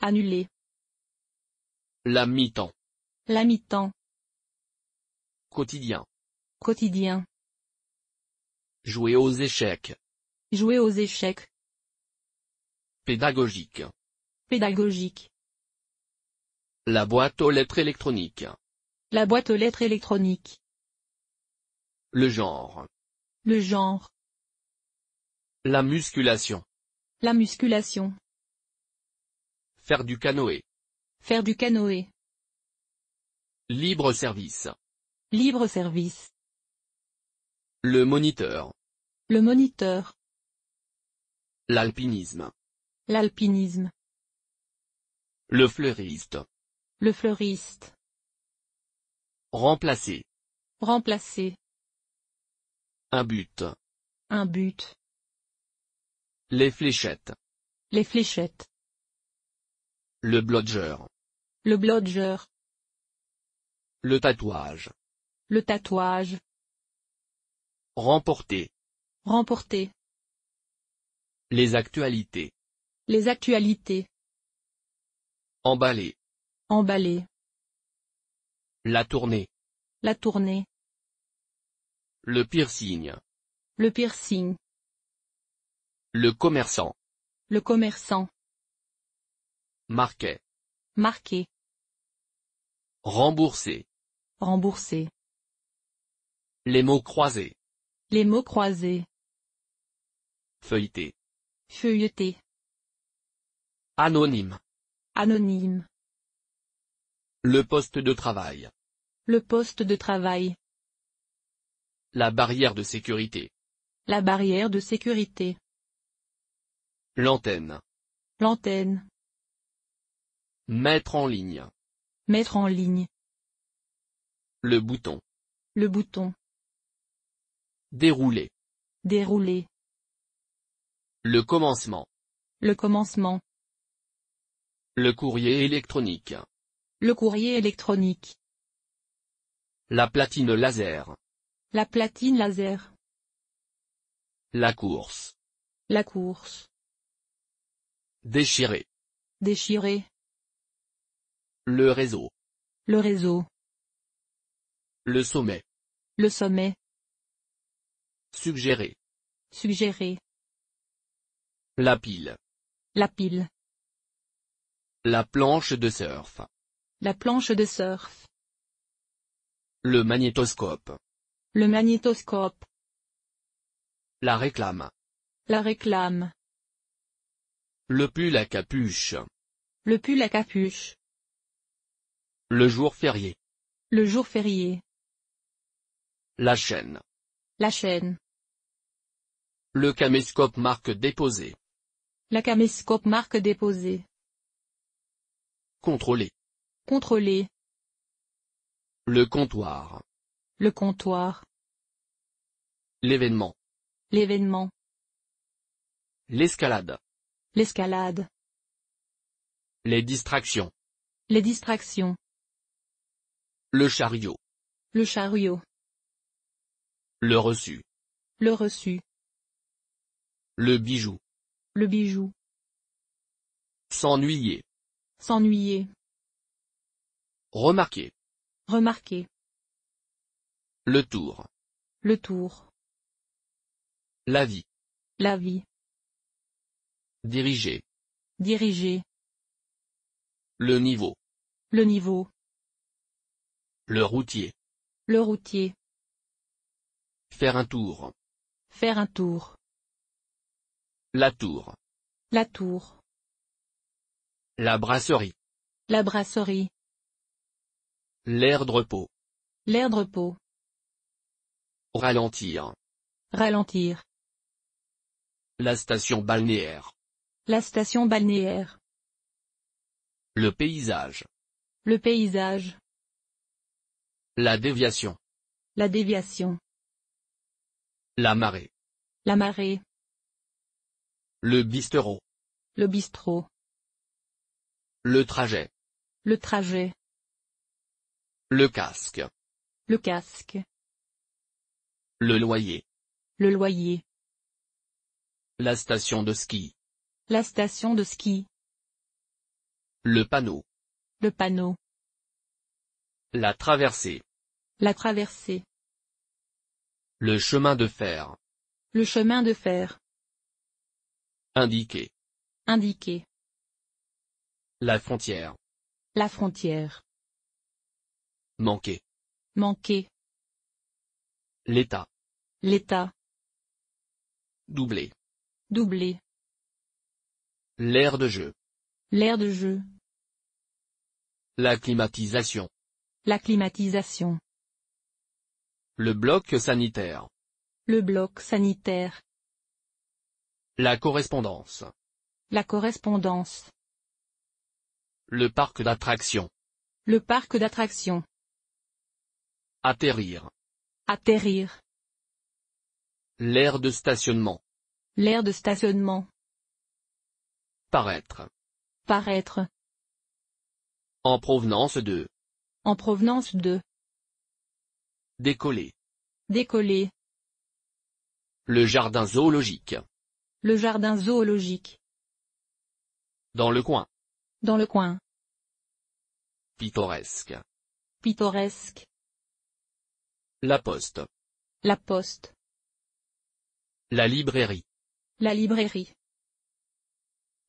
Annuler. La mi-temps. La mi-temps. Quotidien. Quotidien. Jouer aux échecs. Jouer aux échecs. Pédagogique. Pédagogique. La boîte aux lettres électroniques. La boîte aux lettres électroniques. Le genre. Le genre. La musculation. La musculation. Faire du canoë. Faire du canoë. Libre service. Libre service. Le moniteur. Le moniteur. L'alpinisme. L'alpinisme. Le fleuriste. Le fleuriste. Remplacer. Remplacer. Un but. Un but. Les fléchettes. Les fléchettes. Le blodger. Le blodger. Le tatouage. Le tatouage. Remporter. Remporter. Les actualités. Les actualités. Emballer. Emballer. La tournée. La tournée. Le piercing. Le piercing. Le commerçant. Le commerçant. Marquer. Marquer. Rembourser. Rembourser. Les mots croisés. Les mots croisés. Feuilleter. Feuilleter. Anonyme. Anonyme. Le poste de travail. Le poste de travail. La barrière de sécurité. La barrière de sécurité. L'antenne. L'antenne. Mettre en ligne. Mettre en ligne. Le bouton. Le bouton. Dérouler. Dérouler. Le commencement. Le commencement. Le courrier électronique. Le courrier électronique. La platine laser. La platine laser. La course. La course. Déchirer. Déchirer. Le réseau. Le réseau. Le sommet. Le sommet. Suggérer. Suggérer. La pile. La pile. La planche de surf. La planche de surf. Le magnétoscope. Le magnétoscope. La réclame. La réclame. Le pull à capuche. Le pull à capuche. Le jour férié. Le jour férié. La chaîne. La chaîne. Le caméscope marque déposée. La caméscope marque déposée. Contrôler. Contrôler. Le comptoir. Le comptoir. L'événement. L'événement. L'escalade. L'escalade. Les distractions. Les distractions. Le chariot. Le chariot. Le reçu. Le reçu. Le bijou. Le bijou. S'ennuyer. S'ennuyer. Remarquer. Remarquer. Le tour. Le tour. La vie. La vie. Diriger. Diriger. Le niveau. Le niveau. Le routier. Le routier. Faire un tour. Faire un tour. La tour. La tour. La brasserie. La brasserie. L'air de repos. L'air de repos. Ralentir. Ralentir. La station balnéaire. La station balnéaire. Le paysage. Le paysage. La déviation. La déviation. La marée. La marée. Le bistrot. Le bistrot. Le trajet. Le trajet. Le casque. Le casque. Le loyer. Le loyer. La station de ski. La station de ski. Le panneau. Le panneau. La traversée. La traversée. Le chemin de fer. Le chemin de fer. Indiquer. Indiquer. La frontière. La frontière. Manquer. Manquer. L'état. L'état. Doubler. Doubler. L'aire de jeu. L'aire de jeu. La climatisation. La climatisation. Le bloc sanitaire. Le bloc sanitaire. La correspondance. La correspondance. Le parc d'attractions. Le parc d'attractions. Atterrir. Atterrir. L'aire de stationnement. L'aire de stationnement. Paraître. Paraître. En provenance de. En provenance de. Décoller. Décoller. Le jardin zoologique. Le jardin zoologique. Dans le coin. Dans le coin. Pittoresque. Pittoresque. La poste. La poste. La librairie. La librairie.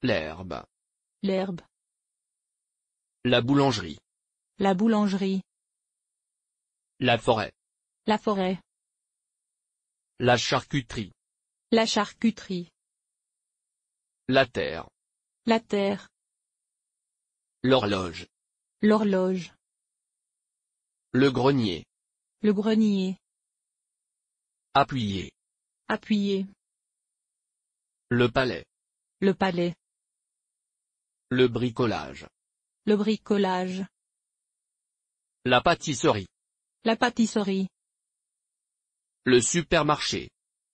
L'herbe. L'herbe. La boulangerie. La boulangerie. La forêt. La forêt. La charcuterie. La charcuterie. La terre. La terre. L'horloge. L'horloge. Le grenier. Le grenier. Appuyer. Appuyer. Le palais. Le palais. Le bricolage. Le bricolage. La pâtisserie. La pâtisserie. Le supermarché.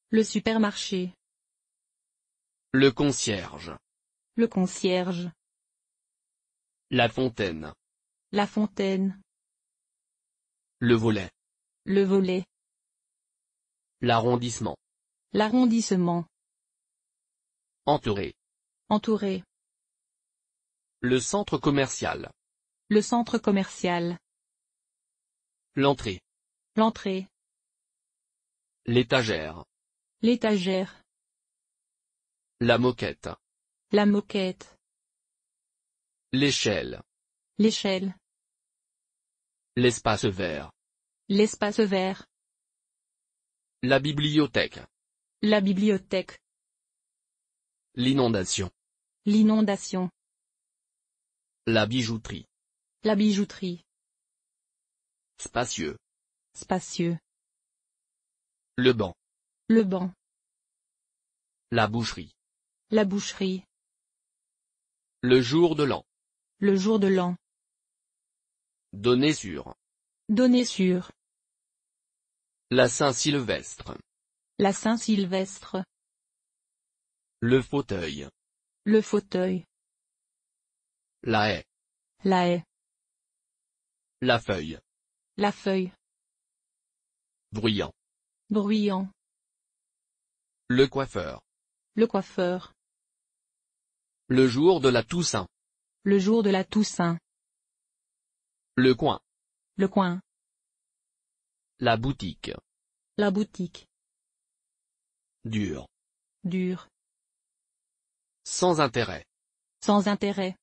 Le supermarché. Le concierge. Le concierge. La fontaine. La fontaine. Le volet. Le volet. L'arrondissement. L'arrondissement. Entouré. Entouré. Le centre commercial. Le centre commercial. L'entrée. L'entrée. L'étagère. L'étagère. La moquette. La moquette. L'échelle. L'échelle. L'espace vert. L'espace vert. La bibliothèque. La bibliothèque. L'inondation. L'inondation. La bijouterie. La bijouterie. Spacieux. Spacieux. Le banc. Le banc. La boucherie. La boucherie. Le jour de l'an. Le jour de l'an. Donner sur. Donner sur. La Saint-Sylvestre. La Saint-Sylvestre. Le fauteuil. Le fauteuil. La haie. La haie. La feuille. La feuille. Bruyant. Bruyant. Le coiffeur. Le coiffeur. Le jour de la Toussaint. Le jour de la Toussaint. Le coin. Le coin. La boutique. La boutique. Dur. Dur. Sans intérêt. Sans intérêt.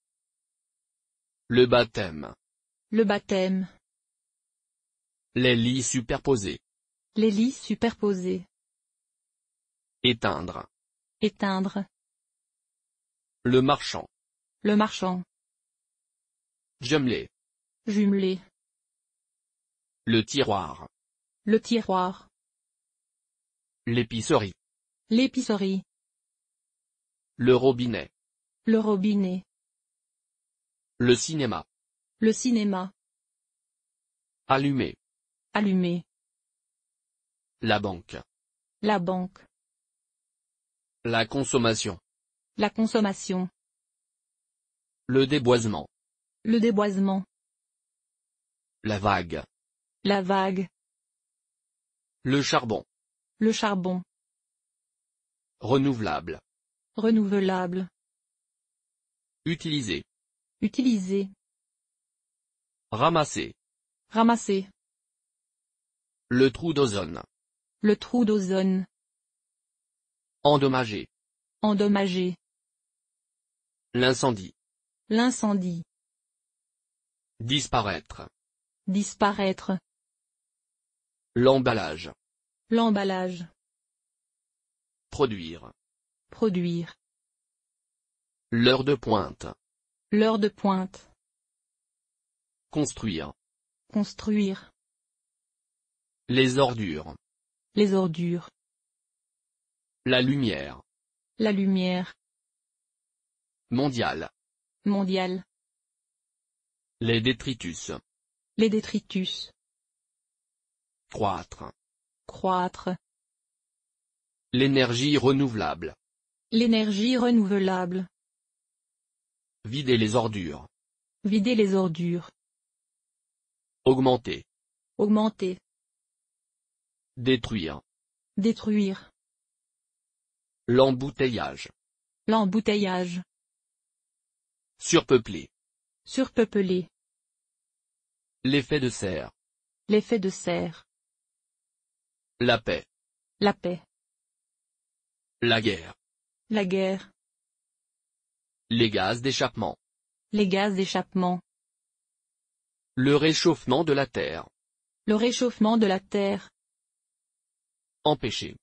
Le baptême. Le baptême. Les lits superposés. Les lits superposés. Éteindre. Éteindre. Le marchand. Le marchand. Jumeler. Jumeler. Le tiroir. Le tiroir. L'épicerie. L'épicerie. Le robinet. Le robinet. Le cinéma. Le cinéma. Allumer. Allumer. La banque. La banque. La consommation. La consommation. Le déboisement. Le déboisement. La vague. La vague. Le charbon. Le charbon. Renouvelable. Renouvelable. Utiliser. Utiliser. Ramasser. Ramasser. Le trou d'ozone. Le trou d'ozone. Endommager. Endommager. L'incendie. L'incendie. Disparaître. Disparaître. L'emballage. L'emballage. Produire. Produire. L'heure de pointe. L'heure de pointe. Construire. Construire. Les ordures. Les ordures. La lumière. La lumière. Mondial. Mondial. Les détritus. Les détritus. Croître. Croître. L'énergie renouvelable. L'énergie renouvelable. Vider les ordures. Vider les ordures. Augmenter. Augmenter. Détruire. Détruire. L'embouteillage. L'embouteillage. Surpeuplé. Surpeuplé. L'effet de serre. L'effet de serre. La paix. La paix. La guerre. La guerre. Les gaz d'échappement. Les gaz d'échappement. Le réchauffement de la Terre. Le réchauffement de la Terre. Empêcher.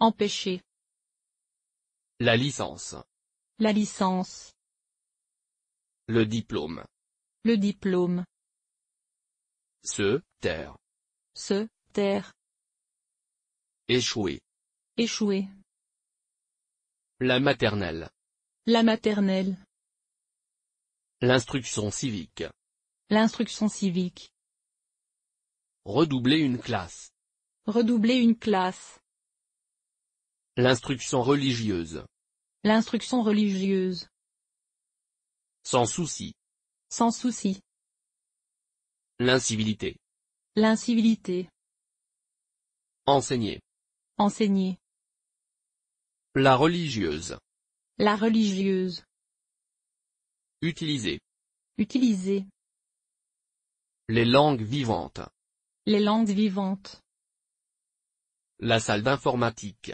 Empêcher. La licence. La licence. Le diplôme. Le diplôme. Se taire. Se taire. Échouer. Échouer. La maternelle. La maternelle. L'instruction civique. L'instruction civique. Redoubler une classe. Redoubler une classe. L'instruction religieuse. L'instruction religieuse. Sans souci. Sans souci. L'incivilité. L'incivilité. Enseigner. Enseigner. La religieuse. La religieuse. Utiliser. Utiliser. Les langues vivantes. Les langues vivantes. La salle d'informatique.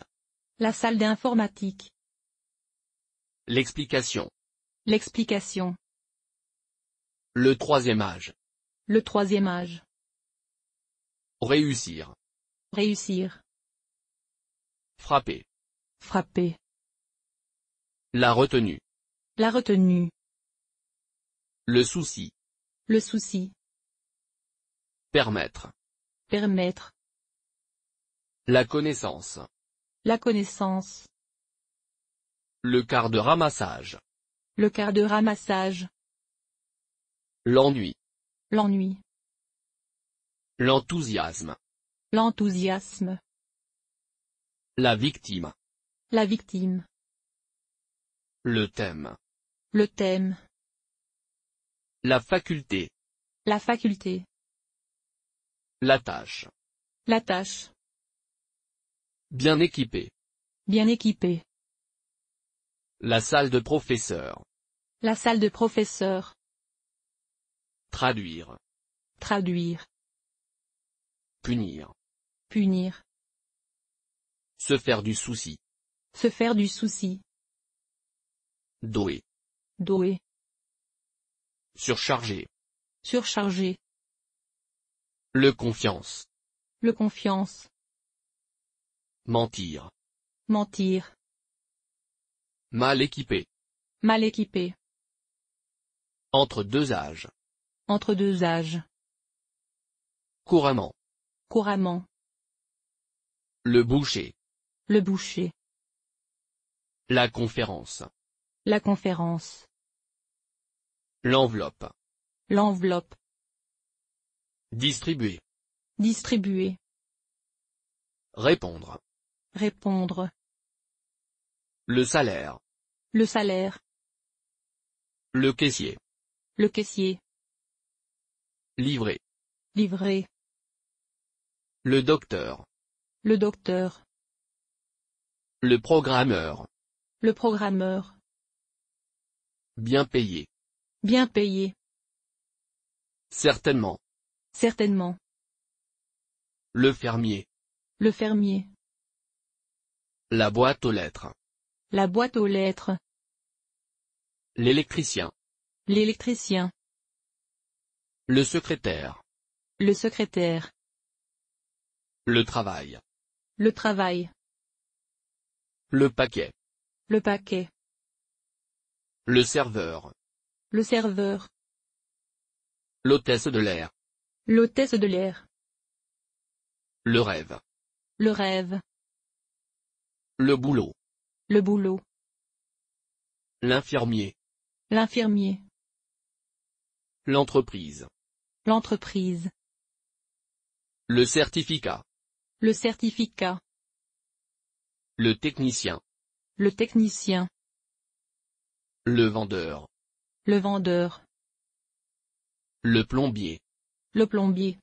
La salle d'informatique. L'explication. L'explication. Le troisième âge. Le troisième âge. Réussir. Réussir. Frapper. Frapper. La retenue. La retenue. Le souci. Le souci. Permettre. Permettre. La connaissance. La connaissance. Le quart de ramassage. Le quart de ramassage. L'ennui. L'ennui. L'enthousiasme. L'enthousiasme. La victime. La victime. Le thème. Le thème. La faculté. La faculté. La tâche. La tâche. Bien équipé. Bien équipé. La salle de professeur. La salle de professeur. Traduire. Traduire. Punir. Punir. Se faire du souci. Se faire du souci. Doué. Doué. Surchargé. Surchargé. Le confiance. Le confiance. Mentir. Mentir. Mal équipé. Mal équipé. Entre deux âges. Entre deux âges. Couramment. Couramment. Le boucher. Le boucher. La conférence. La conférence. L'enveloppe. L'enveloppe. Distribuer. Distribuer. Répondre. Répondre. Le salaire. Le salaire. Le caissier. Le caissier. Livrer. Livrer. Le docteur. Le docteur. Le programmeur. Le programmeur. Bien payé. Bien payé. Certainement. Certainement. Le fermier. Le fermier. La boîte aux lettres. La boîte aux lettres. L'électricien. L'électricien. Le secrétaire. Le secrétaire. Le travail. Le travail. Le paquet. Le paquet. Le serveur. Le serveur. L'hôtesse de l'air. L'hôtesse de l'air. Le rêve. Le rêve. Le boulot. Le boulot. L'infirmier. L'infirmier. L'entreprise. L'entreprise. Le certificat. Le certificat. Le technicien. Le technicien. Le vendeur. Le vendeur. Le plombier. Le plombier.